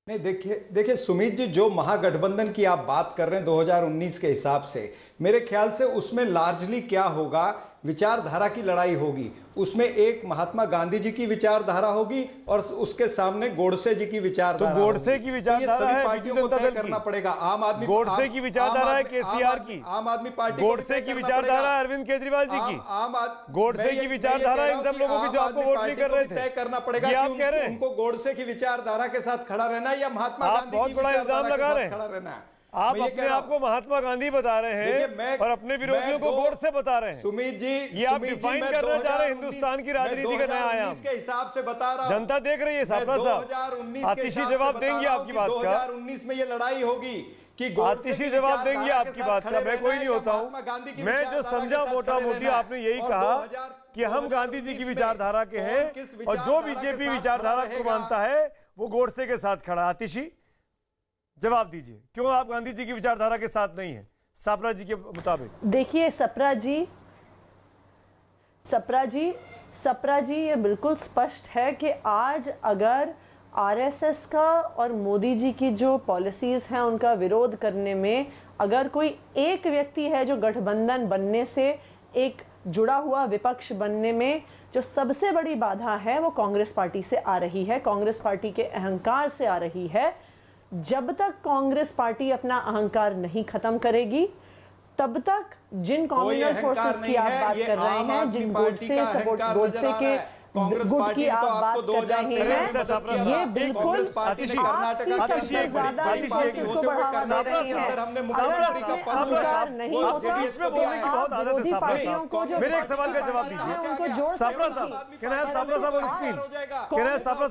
नहीं, देखिए सुमित जी, जो महागठबंधन की आप बात कर रहे हैं 2019 के हिसाब से, मेरे ख्याल से उसमें लार्जली क्या होगा, विचारधारा की लड़ाई होगी। उसमें एक महात्मा गांधी जी की विचारधारा होगी और उसके सामने गोडसे जी की विचारधारा। तो गोडसे की विचारधारा है, पार्टियों को तय करना पड़ेगा। आम आदमी गोडसे की विचारधारा है, केसीआर की। आम आदमी पार्टी गोडसे की विचारधारा, अरविंद केजरीवाल जी की। आम आदमी गोडसे की विचारधारा, इन सब लोगों की जो आपको वोट नहीं कर रहे थे, तय करना पड़ेगा कि उनको गोडसे की विचारधारा के साथ खड़ा रहना या महात्मा गांधी की विचारधारा के साथ खड़ा रहना है। आप अपने आपको महात्मा गांधी बता रहे हैं और अपने विरोधियों को गोडसे बता रहे हैं। सुमित जी, ये आप डिफाइन करना चाह रहे हैं हिंदुस्तान की राजनीति का नया आयाम। इसके हिसाब से बता रहा हूं, जनता देख रही है। छापरा साहब आतिशी जवाब देंगे आपकी बात का। 2019 में ये लड़ाई होगी कि आतिशी जवाब देंगे आपकी बात का। मैं कोई नहीं होता हूँ, मैं जो समझा मोटा मोटी आपने यही कहा कि हम गांधी जी की विचारधारा के हैं और जो बीजेपी विचारधारा को मानता है वो गोडसे के साथ खड़ा। आतिशी जवाब दीजिए, क्यों आप गांधी जी की विचारधारा के साथ नहीं है छापरा जी के मुताबिक? देखिए छापरा जी, ये बिल्कुल स्पष्ट है कि आज अगर आरएसएस का और मोदी जी की जो पॉलिसीज़ हैं उनका विरोध करने में अगर कोई एक व्यक्ति है जो गठबंधन बनने से, एक जुड़ा हुआ विपक्ष बनने में जो सबसे बड़ी बाधा है, वो कांग्रेस पार्टी से आ रही है, कांग्रेस पार्टी के अहंकार से आ रही है। जब तक कांग्रेस पार्टी अपना अहंकार नहीं खत्म करेगी, तब तक जिन कॉम्युनल फोर्सेस की आप बात कर रहे हैं, जिन गोडसे के गुट की आप बात कर रहे हैं, ये बिल्कुल छापरा साहब, मैं आपको नहीं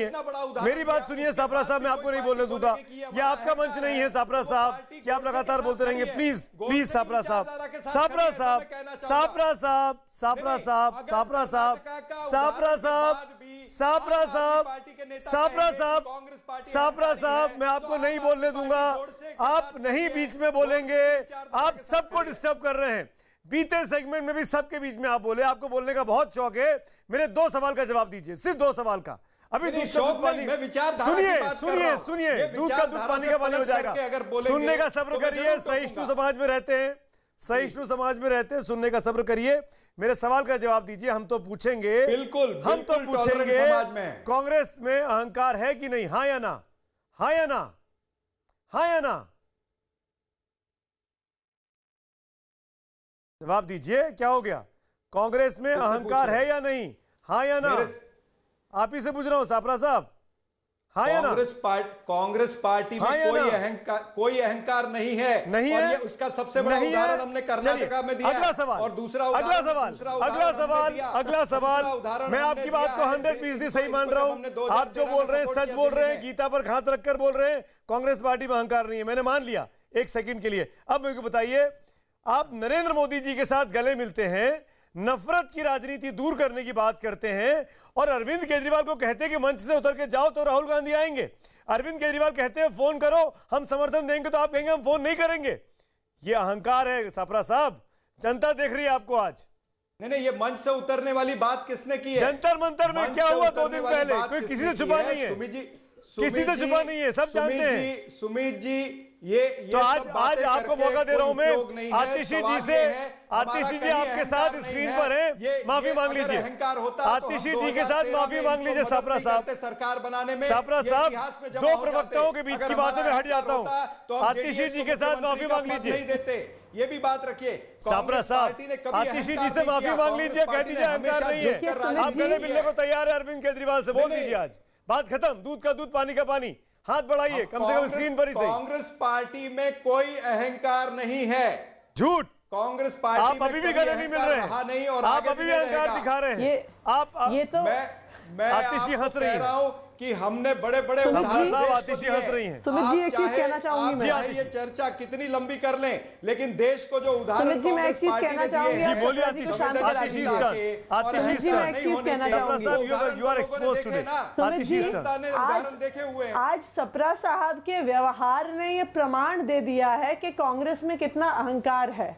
बोलने दूंगा, ये आपका मंच नहीं है। छापरा साहब, क्या आप लगातार बोलते रहेंगे? प्लीज प्लीज छापरा साहब, मैं आपको नहीं बोलने दूंगा, आप नहीं बीच में बोलेंगे। आप सबको डिस्टर्ब कर रहे हैं, बीते सेगमेंट में भी सबके बीच में आप बोले, आपको बोलने का बहुत शौक है। मेरे दो सवाल का जवाब दीजिए, सिर्फ दो सवाल का। अभी दूध का पानी, सुनिए, दूध का दूध पानी का पानी हो जाएगा। सुनने का सब्र करिए, सहिष्णु समाज में रहते हैं, सहिष्णु समाज में रहते हैं, सुनने का सब्र करिए। मेरे सवाल का जवाब दीजिए। हम तो पूछेंगे, बिल्कुल हम तो पूछेंगे, कांग्रेस में अहंकार है कि नहीं? हाँ या ना? हाँ या ना? हाँ या ना? जवाब दीजिए, क्या हो गया? कांग्रेस में अहंकार है या नहीं? हाँ या ना? आप ही से पूछ रहा हूं सापरा साहब, हाँ या ना? कांग्रेस पार्टी में कोई अहंकार नहीं है, नहीं है। ये उसका सबसे बड़ा उदाहरण हमने कर्नाटक में दिया। अगला सवाल और दूसरा अगला सवाल। मैं आपकी बात को 100% सही मान रहा हूँ। आप जो बोल रहे हैं सच बोल रहे हैं, गीता पर हाथ रखकर बोल रहे हैं। कांग्रेस पार्टी में अहंकार नहीं है, मैंने मान लिया एक सेकंड के लिए। अब मेरे को बताइए, आप नरेंद्र मोदी जी के साथ गले मिलते हैं, नफरत की राजनीति दूर करने की बात करते हैं, और अरविंद केजरीवाल को कहते हैं कि मंच से उतर के जाओ तो राहुल गांधी आएंगे। अरविंद केजरीवाल कहते हैं फोन करो, हम समर्थन देंगे, तो आप कहेंगे हम फोन नहीं करेंगे। ये अहंकार है सापरा साहब, जनता देख रही है आपको आज। नहीं, ये मंच से उतरने वाली बात किसने की है? जंतर मंतर में क्या हुआ 2 दिन पहले? कोई किसी से छुपा नहीं है, किसी से छुपा नहीं है, सब जानते हैं। सुमित जी, ये तो आज आपको मौका दे रहा हूं मैं। आतिशी जी से, आतिशी जी आपके साथ स्क्रीन पर है, माफी मांग लीजिए। आतिशी जी के साथ माफी मांग लीजिए सापरा साहब। सरकार बनाने में सापरा साहब, 2 प्रवक्ताओं के बीच की बातें में हट जाता हूं। आतिशी जी के साथ माफी मांग लीजिए, ये भी बात रखिए सापरा साहब। आतिशी जी से माफी मांग लीजिए, कह दीजिए अहंकार नहीं है। आप गले मिलने को तैयार है अरविंद केजरीवाल से, बोल दीजिए आज, बात खत्म। दूध का दूध पानी का पानी, हाथ बढ़ाइए कम से कम स्क्रीन पर ही। कांग्रेस पार्टी में कोई अहंकार नहीं है, झूठ। कांग्रेस पार्टी आप अभी भी गले नहीं मिल रहे हैं, नहीं, और आप अभी भी अहंकार दिखा रहे हैं। ये तो मैं आतिशी हंस रही हूँ कि हमने बड़े बड़े उदाहरण। आतिशी हंस रही हैं। सुमित जी, एक चीज कहना चाहूंगी मैं, ये चर्चा कितनी लंबी कर लें, लेकिन देश को जो उदाहरण कांग्रेस पार्टी ने दिए। जी बोलिए आतिशी, आतिशी नहीं होने चाहिए। You are exposed today. Atishi ने उदाहरण देखे हुए हैं। आज सपरा साहब के व्यवहार ने ये प्रमाण दे दिया है कि कांग्रेस में कितना अहंकार है।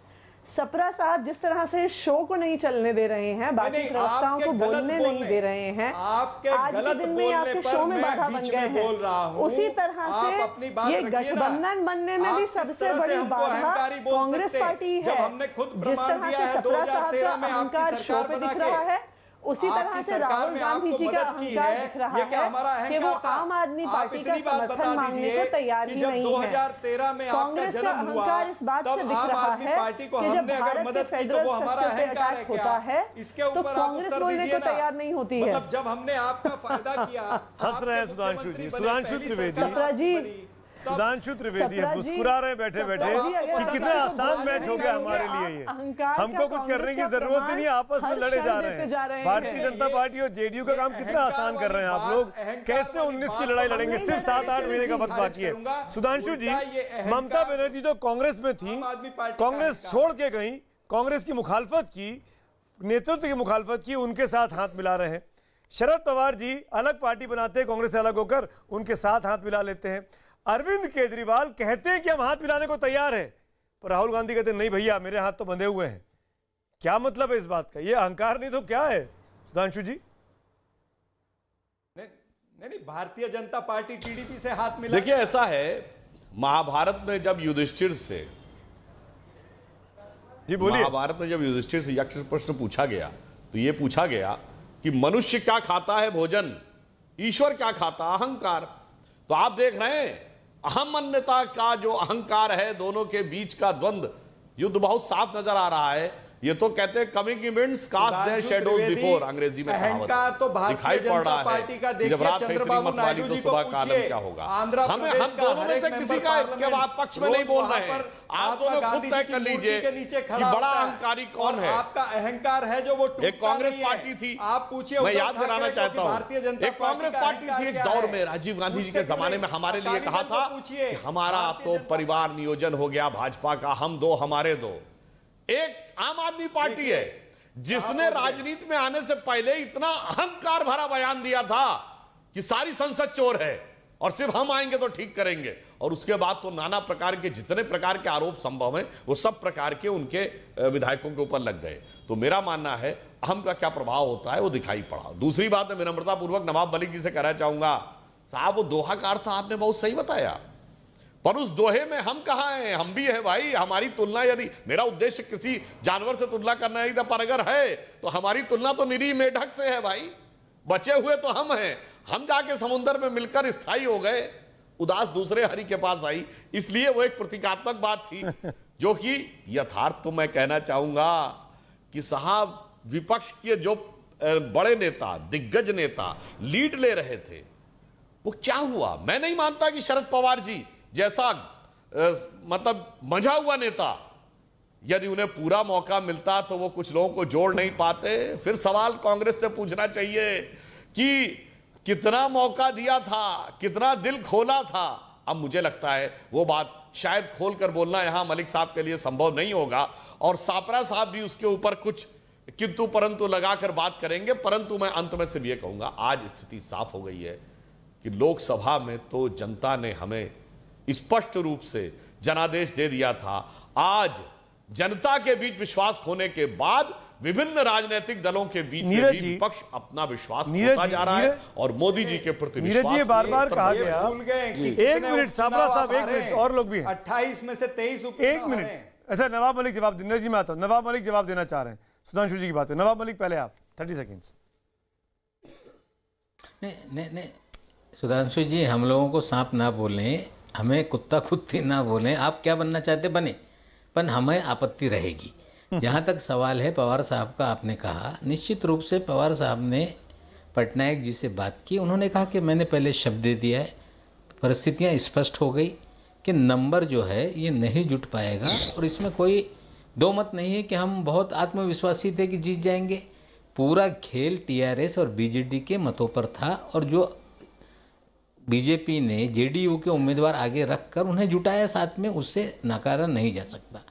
सपरा साहब जिस तरह से शो को नहीं चलने दे रहे हैं, बाकी प्रवक्ताओं को बोलने नहीं दे रहे हैं, आज के दिन में आपके शो में बाधा बन गए हैं। उसी तरह से ये गठबंधन बनने में भी सबसे बड़ी बाधा कांग्रेस पार्टी है। जिस तरह से सपरा साहब का अहंकार शो पे दिख रहा है, उसी तरह से राहुल गांधी जी का अहंकार दिख रहा है कि वो आम आदमी पार्टी का समर्थन मांगने को तैयार ही नहीं है। कांग्रेस का अहंकार इस बात से दिख रहा है कि जब भारत के फेडरल स्ट्रक्चर पे अटैक होता है तो कांग्रेस बोलने को तैयार नहीं होती है। जब हमने आपका फायदा किया, हंस रहे हैं सुधांशु जी, सुधांशु त्रिवेदी, सुधांशु त्रिवेदी मुस्कुरा रहे बैठे बैठे कि कितना आसान मैच हो गया हमारे लिए। ये हमको कुछ करने की जरूरत ही नहीं, आपस में लड़े जा रहे हैं। भारतीय जनता पार्टी और जेडीयू का काम कितना आसान कर रहे हैं आप लोग। कैसे 19 की लड़ाई लड़ेंगे? सिर्फ 7-8 महीने का वक्त बाकी है। सुधांशु जी, ममता बनर्जी जो कांग्रेस में थी, कांग्रेस छोड़ के गई, कांग्रेस की मुखालफत की, नेतृत्व की मुखालफत की, उनके साथ हाथ मिला रहे हैं। शरद पवार जी अलग पार्टी बनाते हैं, कांग्रेस से अलग होकर उनके साथ हाथ मिला लेते हैं। अरविंद केजरीवाल कहते हैं कि हम हाथ मिलाने को तैयार हैं, पर राहुल गांधी कहते हैं नहीं भैया, मेरे हाथ तो बंधे हुए हैं। क्या मतलब है इस बात का? ये अहंकार नहीं तो क्या है सुधांशु जी? नहीं, भारतीय जनता पार्टी टीडीपी से हाथ मिला। देखिए, ऐसा है, महाभारत में जब युधिष्ठिर से, जी बोलिए, महाभारत में जब युधिष्ठिर से यक्ष प्रश्न पूछा गया तो ये पूछा गया कि मनुष्य क्या खाता है भोजन, ईश्वर क्या खाता अहंकार। तो आप देख रहे हैं अहम अन्यता का जो अहंकार है, दोनों के बीच का द्वंद, युद्ध बहुत साफ नजर आ रहा है। ये तो कहते हैं coming events cast their shadows before, अंग्रेजी में कहावत दिखाई पड़ रहा है। जब रात से मत वाली तो सुबह का आलम क्या होगा। हमें हम दोनों में से किसी का आप पक्ष में नहीं बोल रहे हैं। आप दोनों खुद तय कर लीजिए कि बड़ा अहंकारी कौन है। आपका अहंकार है जो वो एक कांग्रेस पार्टी थी, आप पूछिए, मैं याद दिलाना चाहता हूँ, एक कांग्रेस पार्टी थी एक दौर में, राजीव गांधी जी के जमाने में हमारे लिए कहा था हमारा तो परिवार नियोजन हो गया भाजपा का, हम दो हमारे दो। एक आम आदमी पार्टी है जिसने राजनीति में आने से पहले इतना अहंकार भरा बयान दिया था कि सारी संसद चोर है, और सिर्फ हम आएंगे तो ठीक करेंगे। और उसके बाद तो नाना प्रकार के जितने प्रकार के आरोप संभव हैं वो सब प्रकार के उनके विधायकों के ऊपर लग गए। तो मेरा मानना है अहम का क्या प्रभाव होता है वो दिखाई पड़ा। दूसरी बात मैं विनम्रतापूर्वक नवाब मलिक जी से कहना चाहूंगा, साहब वो दोहा का अर्थ आपने बहुत सही बताया, पर उस दोहे में हम कहाँ हैं? हम भी है भाई। हमारी तुलना, यदि मेरा उद्देश्य किसी जानवर से तुलना करना नहीं था, पर अगर है तो हमारी तुलना तो निरी मेढक से है भाई। बचे हुए तो हम हैं, हम जाके समुद्र में मिलकर स्थायी हो गए, उदास दूसरे हरि के पास आई। इसलिए वो एक प्रतीकात्मक बात थी जो कि यथार्थ। तो मैं कहना चाहूंगा कि साहब विपक्ष के जो बड़े नेता, दिग्गज नेता लीड ले रहे थे, वो क्या हुआ? मैं नहीं मानता कि शरद पवार जी जैसा मतलब मजा हुआ नेता, यदि उन्हें पूरा मौका मिलता तो वो कुछ लोगों को जोड़ नहीं पाते। फिर सवाल कांग्रेस से पूछना चाहिए कि कितना मौका दिया था, कितना दिल खोला था। अब मुझे लगता है वो बात शायद खोलकर बोलना यहाँ मलिक साहब के लिए संभव नहीं होगा, और सापरा साहब भी उसके ऊपर कुछ किंतु परंतु लगाकर बात करेंगे। परंतु मैं अंत में सिर्फ ये कहूँगा, आज स्थिति साफ हो गई है कि लोकसभा में तो जनता ने हमें स्पष्ट रूप से जनादेश दे दिया था। आज जनता के बीच विश्वास खोने के बाद विभिन्न राजनीतिक दलों के बीच विपक्ष अपना विश्वास खोता जा रहा है और मोदी जी के प्रति विश्वास। नीरज जी बार-बार कहा गया, भूल गए कि एक मिनट साबरा साहब, एक मिनट, और लोग भी हैं 28 में से 23 एक मिनट। अच्छा नवाब मलिक जवाब, नीरज जी मैं आता हूँ, नवाब मलिक जवाब देना चाह रहे हैं सुधांशु जी की बात है। नवाब मलिक पहले आप 30 सेकेंड। नहीं सुधांशु जी, हम लोगों को सांप ना बोले, हमें कुत्ता कुत्ती ना बोले, आप क्या बनना चाहते बने, पर हमें आपत्ति रहेगी। जहाँ तक सवाल है पवार साहब का, आपने कहा निश्चित रूप से पवार साहब ने पटनायक जी से बात की, उन्होंने कहा कि मैंने पहले शब्द दे दिया है, परिस्थितियाँ स्पष्ट हो गई कि नंबर जो है ये नहीं जुट पाएगा, और इसमें कोई दो मत नहीं है कि हम बहुत आत्मविश्वासी थे कि जीत जाएंगे। पूरा खेल TRS और BJD के मतों पर था, और जो बीजेपी ने JDU के उम्मीदवार आगे रखकर उन्हें जुटाया साथ में, उससे नकारा नहीं जा सकता।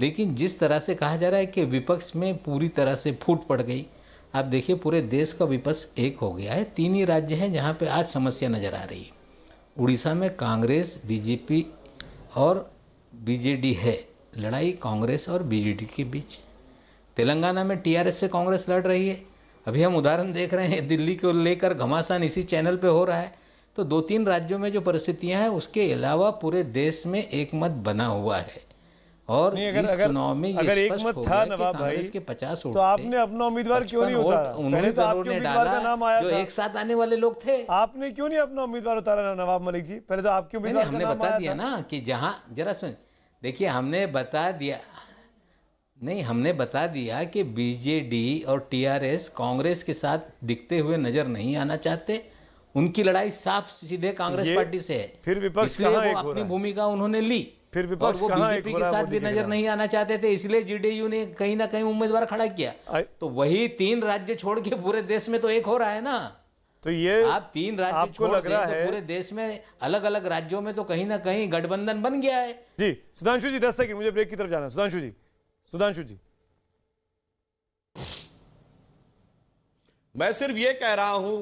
लेकिन जिस तरह से कहा जा रहा है कि विपक्ष में पूरी तरह से फूट पड़ गई, आप देखिए पूरे देश का विपक्ष एक हो गया है। 3 ही राज्य हैं जहां पे आज समस्या नज़र आ रही है। उड़ीसा में कांग्रेस, बीजेपी और BJD है, लड़ाई कांग्रेस और BJD के बीच। तेलंगाना में TRS से कांग्रेस लड़ रही है। अभी हम उदाहरण देख रहे हैं दिल्ली को लेकर, घमासान इसी चैनल पर हो रहा है। तो 2-3 राज्यों में जो परिस्थितियां हैं, उसके अलावा पूरे देश में एक मत बना हुआ है। और चुनाव में एक मत था नवाब भाई के 50 तो आपने अपना उम्मीदवार क्यों नहीं उतारा? पहले तो आपके उम्मीदवार का नाम आया था, एक साथ आने वाले लोग थे, आपने क्यों नहीं अपना उम्मीदवार उतारा नवाब मलिक जी? पहले तो आपके उम्मीदवार हमने बता दिया ना कि जहाँ, जरा सुन देखिए, हमने बता दिया, नहीं हमने बता दिया कि BJD और TRS कांग्रेस के साथ दिखते हुए नजर नहीं आना चाहते, उनकी लड़ाई साफ सीधे कांग्रेस पार्टी से है। फिर विपक्ष कहां एक हो रहा है? अपनी भूमिका उन्होंने ली। फिर विपक्ष कहां एक हो रहा है? साथ भी नजर नहीं आना चाहते थे, इसलिए JDU ने कहीं ना कहीं उम्मीदवार खड़ा किया। तो वही 3 राज्य छोड़ के पूरे देश में तो एक हो रहा है ना। तो ये आप 3 राज्य छोड़ के पूरे देश में अलग अलग राज्यों में तो कहीं ना कहीं गठबंधन बन गया है। जी सुधांशु जी 10 सेकंड, मुझे ब्रेक की तरफ जाना। सुधांशु जी मैं सिर्फ ये कह रहा हूं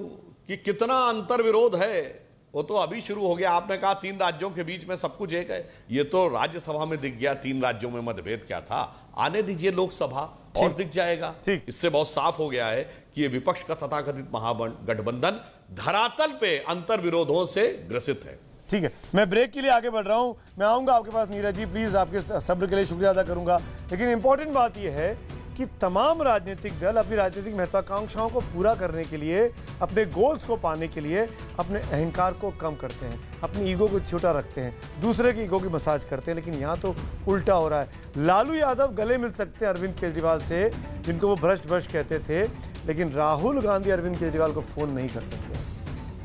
कि कितना अंतर्विरोध है वो तो अभी शुरू हो गया। आपने कहा 3 राज्यों के बीच में सब कुछ एक है, ये तो राज्यसभा में दिख गया। 3 राज्यों में मतभेद क्या था, आने दीजिए लोकसभा और दिख जाएगा। इससे बहुत साफ हो गया है कि ये विपक्ष का तथाकथित महागठबंधन धरातल पे अंतर्विरोधों से ग्रसित है। ठीक है, मैं ब्रेक के लिए आगे बढ़ रहा हूँ, मैं आऊंगा आपके पास नीरज जी, प्लीज आपके सब्र के लिए शुक्रिया अदा करूंगा। लेकिन इंपॉर्टेंट बात यह है कि तमाम राजनीतिक दल अपनी राजनीतिक महत्वाकांक्षाओं को पूरा करने के लिए, अपने गोल्स को पाने के लिए अपने अहंकार को कम करते हैं, अपनी ईगो को छोटा रखते हैं, दूसरे की ईगो की मसाज करते हैं। लेकिन यहाँ तो उल्टा हो रहा है। लालू यादव गले मिल सकते हैं अरविंद केजरीवाल से, जिनको वो भ्रष्ट कहते थे, लेकिन राहुल गांधी अरविंद केजरीवाल को फोन नहीं कर सकते।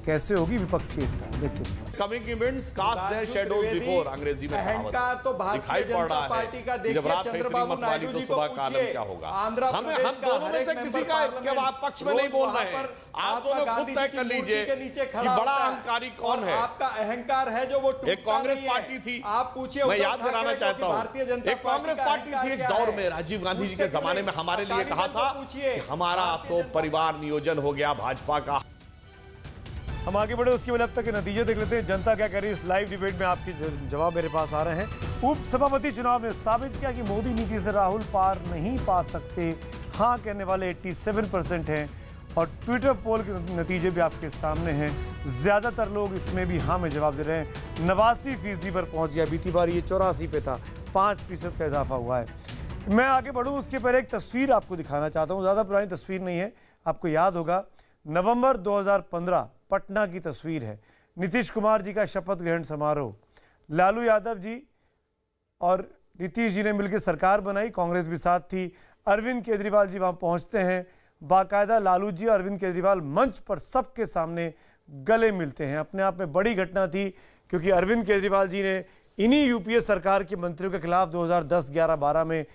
कैसे होगी विपक्षी एकता? Coming events cast their shadows before, अंग्रेजी में अहंकार तो भारतीय जनता पार्टी का देखिए चंद्रबाबू नायडू जी को पूछिए, आंध्र प्रदेश का हर एक किसी का जब आप पक्ष में नहीं बोल रहे हैं, आप दोनों खुद तय कर लीजिए कि बड़ा अहंकारी कौन है। आपका अहंकार है जो वो एक कांग्रेस पार्टी थी, आप पूछिए, मैं याद दिलाना चाहता हूँ, एक कांग्रेस पार्टी थी, एक दौर में राजीव गांधी जी के जमाने में हमारे लिए कहा था, हमारा तो परिवार नियोजन हो गया भाजपा का। हम आगे बढ़े उसके पहले अब तक के नतीजे देख लेते हैं। जनता क्या कह रही है इस लाइव डिबेट में, आपके जवाब मेरे पास आ रहे हैं। उपसभापति चुनाव में साबित किया कि मोदी नीति से राहुल पार नहीं पा सकते, हाँ कहने वाले 87% हैं। और ट्विटर पोल के नतीजे भी आपके सामने हैं, ज़्यादातर लोग इसमें भी हाँ में जवाब दे रहे हैं। 89% पर पहुँच गया, बीती बार ये 84 पे था, 5% का इजाफा हुआ है। मैं आगे बढ़ूँ उसके पहले एक तस्वीर आपको दिखाना चाहता हूँ, ज़्यादा पुरानी तस्वीर नहीं है, आपको याद होगा नवंबर 2015 पटना की तस्वीर है। नीतीश कुमार जी का शपथ ग्रहण समारोह, लालू यादव जी और नीतीश जी ने मिलकर सरकार बनाई, कांग्रेस भी साथ थी। अरविंद केजरीवाल जी वहाँ पहुँचते हैं, बाकायदा लालू जी और अरविंद केजरीवाल मंच पर सबके सामने गले मिलते हैं। अपने आप में बड़ी घटना थी क्योंकि अरविंद केजरीवाल जी ने इन्हीं यूपीए सरकार के मंत्रियों के खिलाफ 2010, 11, 12 में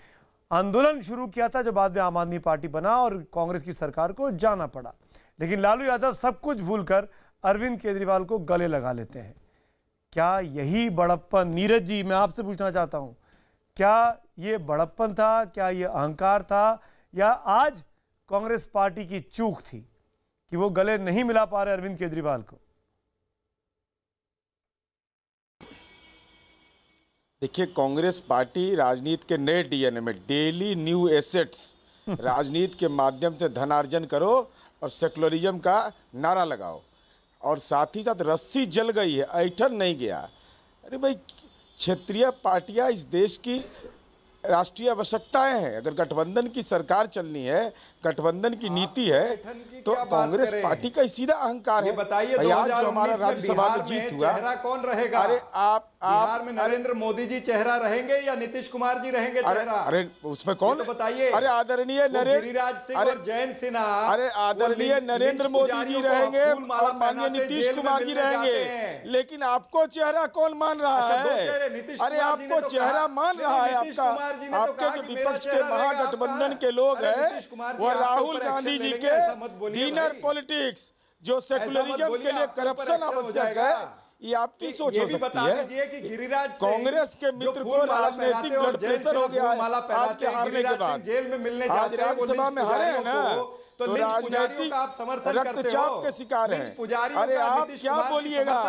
आंदोलन शुरू किया था, जो बाद में आम आदमी पार्टी बना और कांग्रेस की सरकार को जाना पड़ा। लेकिन लालू यादव सब कुछ भूलकर अरविंद केजरीवाल को गले लगा लेते हैं। क्या यही बड़प्पन, नीरज जी मैं आपसे पूछना चाहता हूँ, क्या ये बड़प्पन था, क्या ये अहंकार था, या आज कांग्रेस पार्टी की चूक थी कि वो गले नहीं मिला पा रहे अरविंद केजरीवाल को? देखिए, कांग्रेस पार्टी राजनीति के नए डीएनए में डेली न्यू एसेट्स राजनीति के माध्यम से धनार्जन करो और सेकुलरिज्म का नारा लगाओ, और साथ ही साथ रस्सी जल गई है, ऐठन नहीं गया। अरे भाई, क्षेत्रीय पार्टियां इस देश की राष्ट्रीय आवश्यकताएं हैं। अगर गठबंधन की सरकार चलनी है, गठबंधन की नीति है, तो कांग्रेस पार्टी का सीधा अहंकार है। बताइए, राज्यसभा में जीत हुआ, चेहरा कौन रहेगा? अरे आप में नरेंद्र मोदी जी चेहरा रहेंगे या नीतीश कुमार जी रहेंगे चेहरा? अरे उसमें कौन, बताइए। अरे आदरणीय गिरिराज सिंह और जयंत सिन्हा, अरे आदरणीय नरेंद्र मोदी जी रहेंगे, माननीय नीतीश कुमार जी रहेंगे, लेकिन आपको चेहरा कौन मान रहा है? अरे आपको चेहरा मान रहा है आपका, आपके जो विपक्ष के महागठबंधन के लोग हैं, वो राहुल गांधी जी के डिनर पॉलिटिक्स, जो सेकुलरिज्म के लिए करप्शन आवश्यक है, ये आपकी सोच हो सकती है। कांग्रेस के मित्र को राजनीतिक ब्लड प्रेशर हो गया आज के हारने के बाद, जेल में मिलने आज राज्यसभा में हारे हैं ना, तो राजनीतिक रक्तचाप के शिकार हैं। अरे आप क्या बोलिएगा,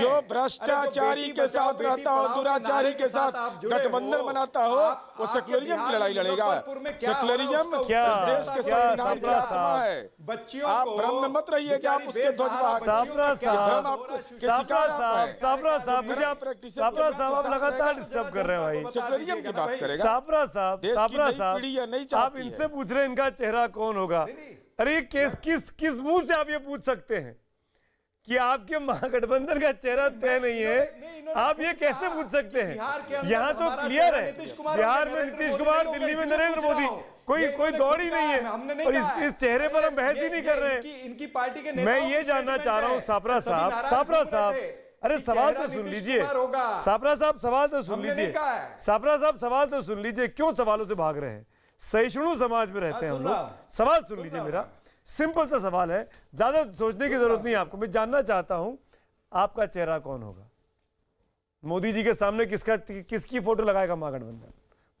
जो भ्रष्टाचारी के साथ रहता हो, दुराचारी के साथ गठबंधन बनाता हो, वो सेकुलरिज्म की लड़ाई लड़ेगा। सेकुलरिज्म देश के संविधान का है। बच्चियों आप भ्रम में मत रहिए कि आप उसके डिस्टर्ब कर रहे हैं। सेकुलरिज्म की बात करेगा साबरा साहब, साबरा साहब आप इनसे पूछ रहे हैं इनका चेहरा कौन होगा। अरे किस मुंह से आप ये पूछ सकते हैं कि आपके महागठबंधन का चेहरा तय नहीं है? आप ये कैसे पूछ सकते हैं? यहाँ तो क्लियर है, बिहार में नीतीश कुमार, दिल्ली में नरेंद्र मोदी, कोई दौड़ ही नहीं है, और इस चेहरे पर हम बहस ही नहीं कर रहे हैं। इनकी पार्टी के मैं ये जानना चाह रहा हूँ साबरा साहब, साबरा साहब अरे सवाल तो सुन लीजिए, साबरा साहब सवाल तो सुन लीजिए, साबरा साहब सवाल तो सुन लीजिए, क्यों सवालों से भाग रहे हैं? सहिष्णु समाज में रहते हैं हम लोग। सवाल सुन लीजिए, मेरा सिंपल सा सवाल है, ज्यादा सोचने की जरूरत नहीं है आपको। मैं जानना चाहता हूं आपका चेहरा कौन होगा? मोदी जी के सामने किसकी फोटो लगाएगा महागठबंधन,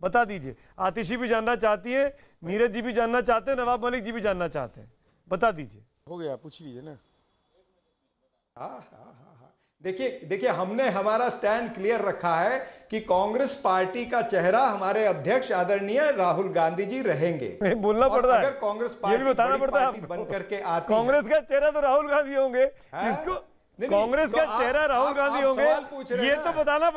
बता दीजिए। आतिशी भी जानना चाहती है, नीरज जी भी जानना चाहते हैं, नवाब मलिक जी भी जानना चाहते हैं, बता दीजिए। हो गया, पूछ लीजिए ना। देखिए हमने हमारा स्टैंड क्लियर रखा है कि कांग्रेस पार्टी का चेहरा हमारे अध्यक्ष आदरणीय राहुल गांधी जी रहेंगे। बोलना पड़ रहा है, अगर कांग्रेस पार्टी बताना पड़ता है बन करके आती, कांग्रेस का चेहरा तो राहुल गांधी होंगे, इसको कांग्रेस का चेहरा राहुल गांधी होंगे ये तो बताना।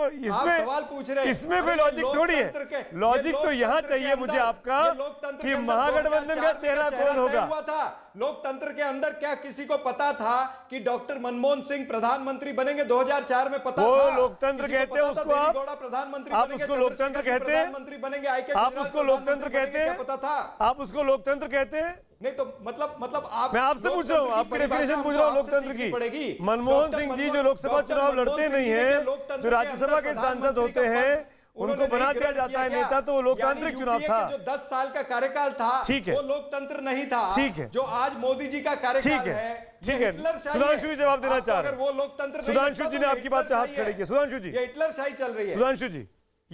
इसमें कोई लॉजिक थोड़ी है, लॉजिक तो यहाँ चाहिए मुझे आपका कि महागठबंधन का चेहरा कौन होगा। लोकतंत्र के अंदर क्या किसी को पता था कि डॉक्टर मनमोहन सिंह प्रधानमंत्री बनेंगे 2004 में? पता था, लोकतंत्र कहते हैं उसको आप उसको लोकतंत्र कहते हैं, मंत्री बनेंगे आप उसको लोकतंत्र कहते हैं, पता था आप उसको लोकतंत्र कहते हैं। नहीं तो मतलब आप, मैं आपसे पूछ रहा हूँ, आपकी डेफिनेशन पूछ रहा हूँ लोकतंत्र की। मनमोहन सिंह जी जो लोकसभा चुनाव लड़ते नहीं हैं, जो राज्यसभा के सांसद होते हैं, उनको बना दिया जाता है नेता, तो वो लोकतांत्रिक चुनाव था। जो 10 साल का कार्यकाल था, ठीक है, वो लोकतंत्र नहीं था। ठीक है, जो आज मोदी जी का कार्यकाल है, ठीक है। सुधांशु जवाब देना चाह रहे हैं, वो लोकतंत्र, सुधांशु जी ने आपकी बात पे हाथ खड़े किया। सुधांशु जी, ये हिटलर शाही चल रही है, सुधांशु जी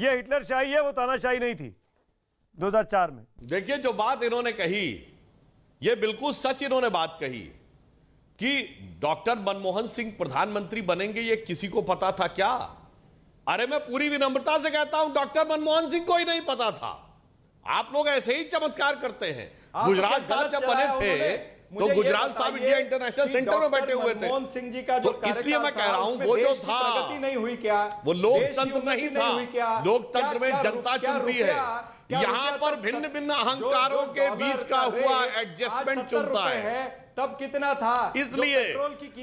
ये हिटलर शाही है, वो तानाशाही नहीं थी 2004 में। देखिए, जो बात इन्होंने कही ये बिल्कुल सच, इन्होंने बात कही कि डॉक्टर मनमोहन सिंह प्रधानमंत्री बनेंगे ये किसी को पता था क्या? अरे मैं पूरी विनम्रता से कहता हूं, डॉक्टर मनमोहन सिंह को ही नहीं पता था। आप लोग ऐसे ही चमत्कार करते हैं। गुजरात साहब जब बने थे तो गुजरात साहब इंडिया इंटरनेशनल सेंटर में बैठे हुए थे। मनमोहन सिंह जी का जो इसलिए मैं कह रहा हूं वो जो था नहीं हुई क्या, वो लोकतंत्र नहीं था। लोकतंत्र में जनता चुनती है, यहाँ पर भिन्न भिन्न अहंकारों के बीच का हुआ एडजस्टमेंट चुनता है। तब कितना था, इसलिए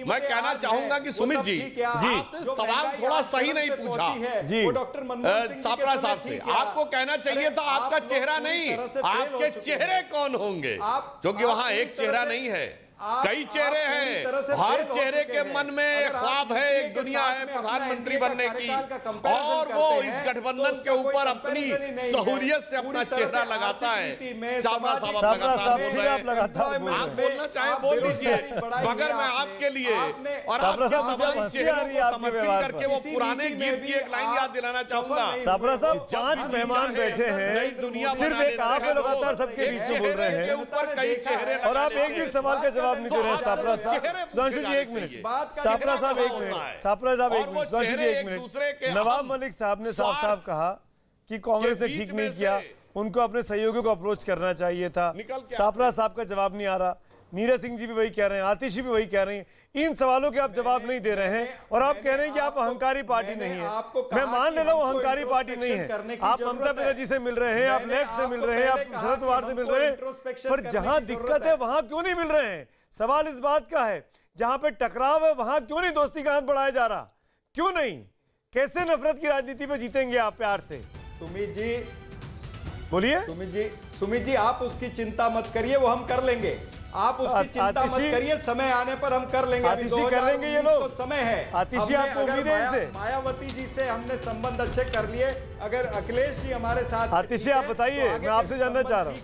मैं कहना चाहूंगा कि सुमित जी जी सवाल थोड़ा सही नहीं पूछा जी डॉक्टर मनमोहन सापरा साहब से। आपको कहना चाहिए था आपका चेहरा नहीं, आपके चेहरे कौन होंगे, क्योंकि वहाँ एक चेहरा नहीं है, कई चेहरे हैं। हर चेहरे के मन में एक ख्वाब है, एक दुनिया है प्रधानमंत्री बनने की, और वो इस गठबंधन के ऊपर अपनी सहूलियत से अपना चेहरा लगाता है। आप बोलना चाहे बोल लीजिए, मगर मैं आपके लिए और आपके चेहरे करके वो पुराने गीत की एक लाइन याद दिलाना चाहूंगा। साबरा साहब 5 मेहमान बैठे हैं, नई दुनिया लगातार सबके बीच बोल रहे हैं, ऊपर कई चेहरे, और आप एक भी सवाल का जवाब सापरा साहब जी एक मिनट, सापरा साहब एक मिनट, सापरा साहब एक मिनट, सुधांशु जी एक मिनट। नवाब मलिक साहब ने साफ साफ कहा कि कांग्रेस ने ठीक नहीं किया, उनको अपने सहयोगियों को अप्रोच करना चाहिए था। सापरा साहब का जवाब नहीं आ रहा, नीरज सिंह जी भी वही कह रहे हैं, आतिशी भी वही कह रही हैं। इन सवालों के आप जवाब नहीं दे रहे हैं और आप कह रहे हैं कि आप अहंकारी पार्टी नहीं है। मैं मान ले रहा हूँ अहंकारी पार्टी नहीं है, आप ममता बनर्जी से मिल रहे हैं, आप लेफ्ट से मिल रहे हैं, आप शरद पवार से मिल रहे हैं, पर जहाँ दिक्कत है वहाँ क्यों नहीं मिल रहे हैं? सवाल इस बात का है, जहाँ पे टकराव है वहाँ क्यों नहीं दोस्ती का हाथ बढ़ाया जा रहा, क्यों नहीं? कैसे नफरत की राजनीति पे जीतेंगे आप प्यार से? सुमित जी बोलिए। सुमित जी आप उसकी चिंता मत करिए, वो हम कर लेंगे, आप उसकी चिंता मत करिए, समय आने पर हम कर लेंगे, आतिशी कर लेंगे, ये लोग समय है। आतिशी आपको उम्मीद है इनसे? मायावती जी से हमने संबंध अच्छे कर लिए, अगर अखिलेश जी हमारे साथ। आतिशी आप बताइए, मैं आपसे जानना चाह रहा हूँ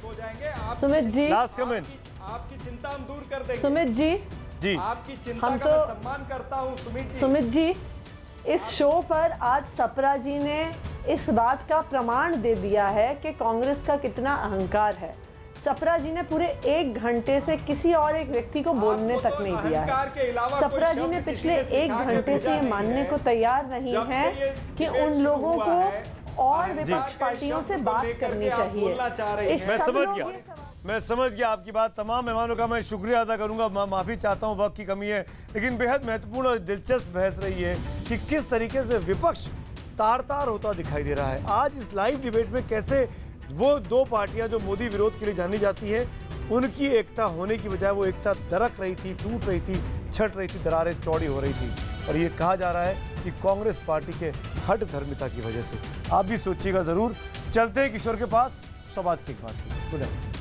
सुमित जी, लास्ट कमेंट। आपकी चिंता हम दूर कर देंगे सुमित जी जी, आपकी चिंता का मैं सम्मान करता हूँ सुमित जी। इस शो पर आज सपरा जी ने इस बात का प्रमाण दे दिया है कि कांग्रेस का कितना अहंकार है। सपरा जी ने पूरे 1 घंटे से किसी और एक व्यक्ति को बोलने तक नहीं दिया है। सपरा जी ने पिछले 1 घंटे से ये मानने को तैयार नहीं है कि उन लोगों को और विपक्ष पार्टियों से बात करनी चाहिए। मैं समझ गया आपकी बात। तमाम मेहमानों का मैं शुक्रिया अदा करूंगा, मैं माफ़ी चाहता हूँ, वक्त की कमी है, लेकिन बेहद महत्वपूर्ण और दिलचस्प बहस रही है कि किस तरीके से विपक्ष तार-तार होता दिखाई दे रहा है। आज इस लाइव डिबेट में कैसे वो 2 पार्टियां जो मोदी विरोध के लिए जानी जाती हैं, उनकी एकता होने की बजाय वो एकता दरक रही थी, टूट रही थी, छट रही थी, दरारें चौड़ी हो रही थी। और ये कहा जा रहा है कि कांग्रेस पार्टी के हट धर्मिता की वजह से। आप भी सोचिएगा ज़रूर। चलते हैं किशोर के पास सौगात की बात।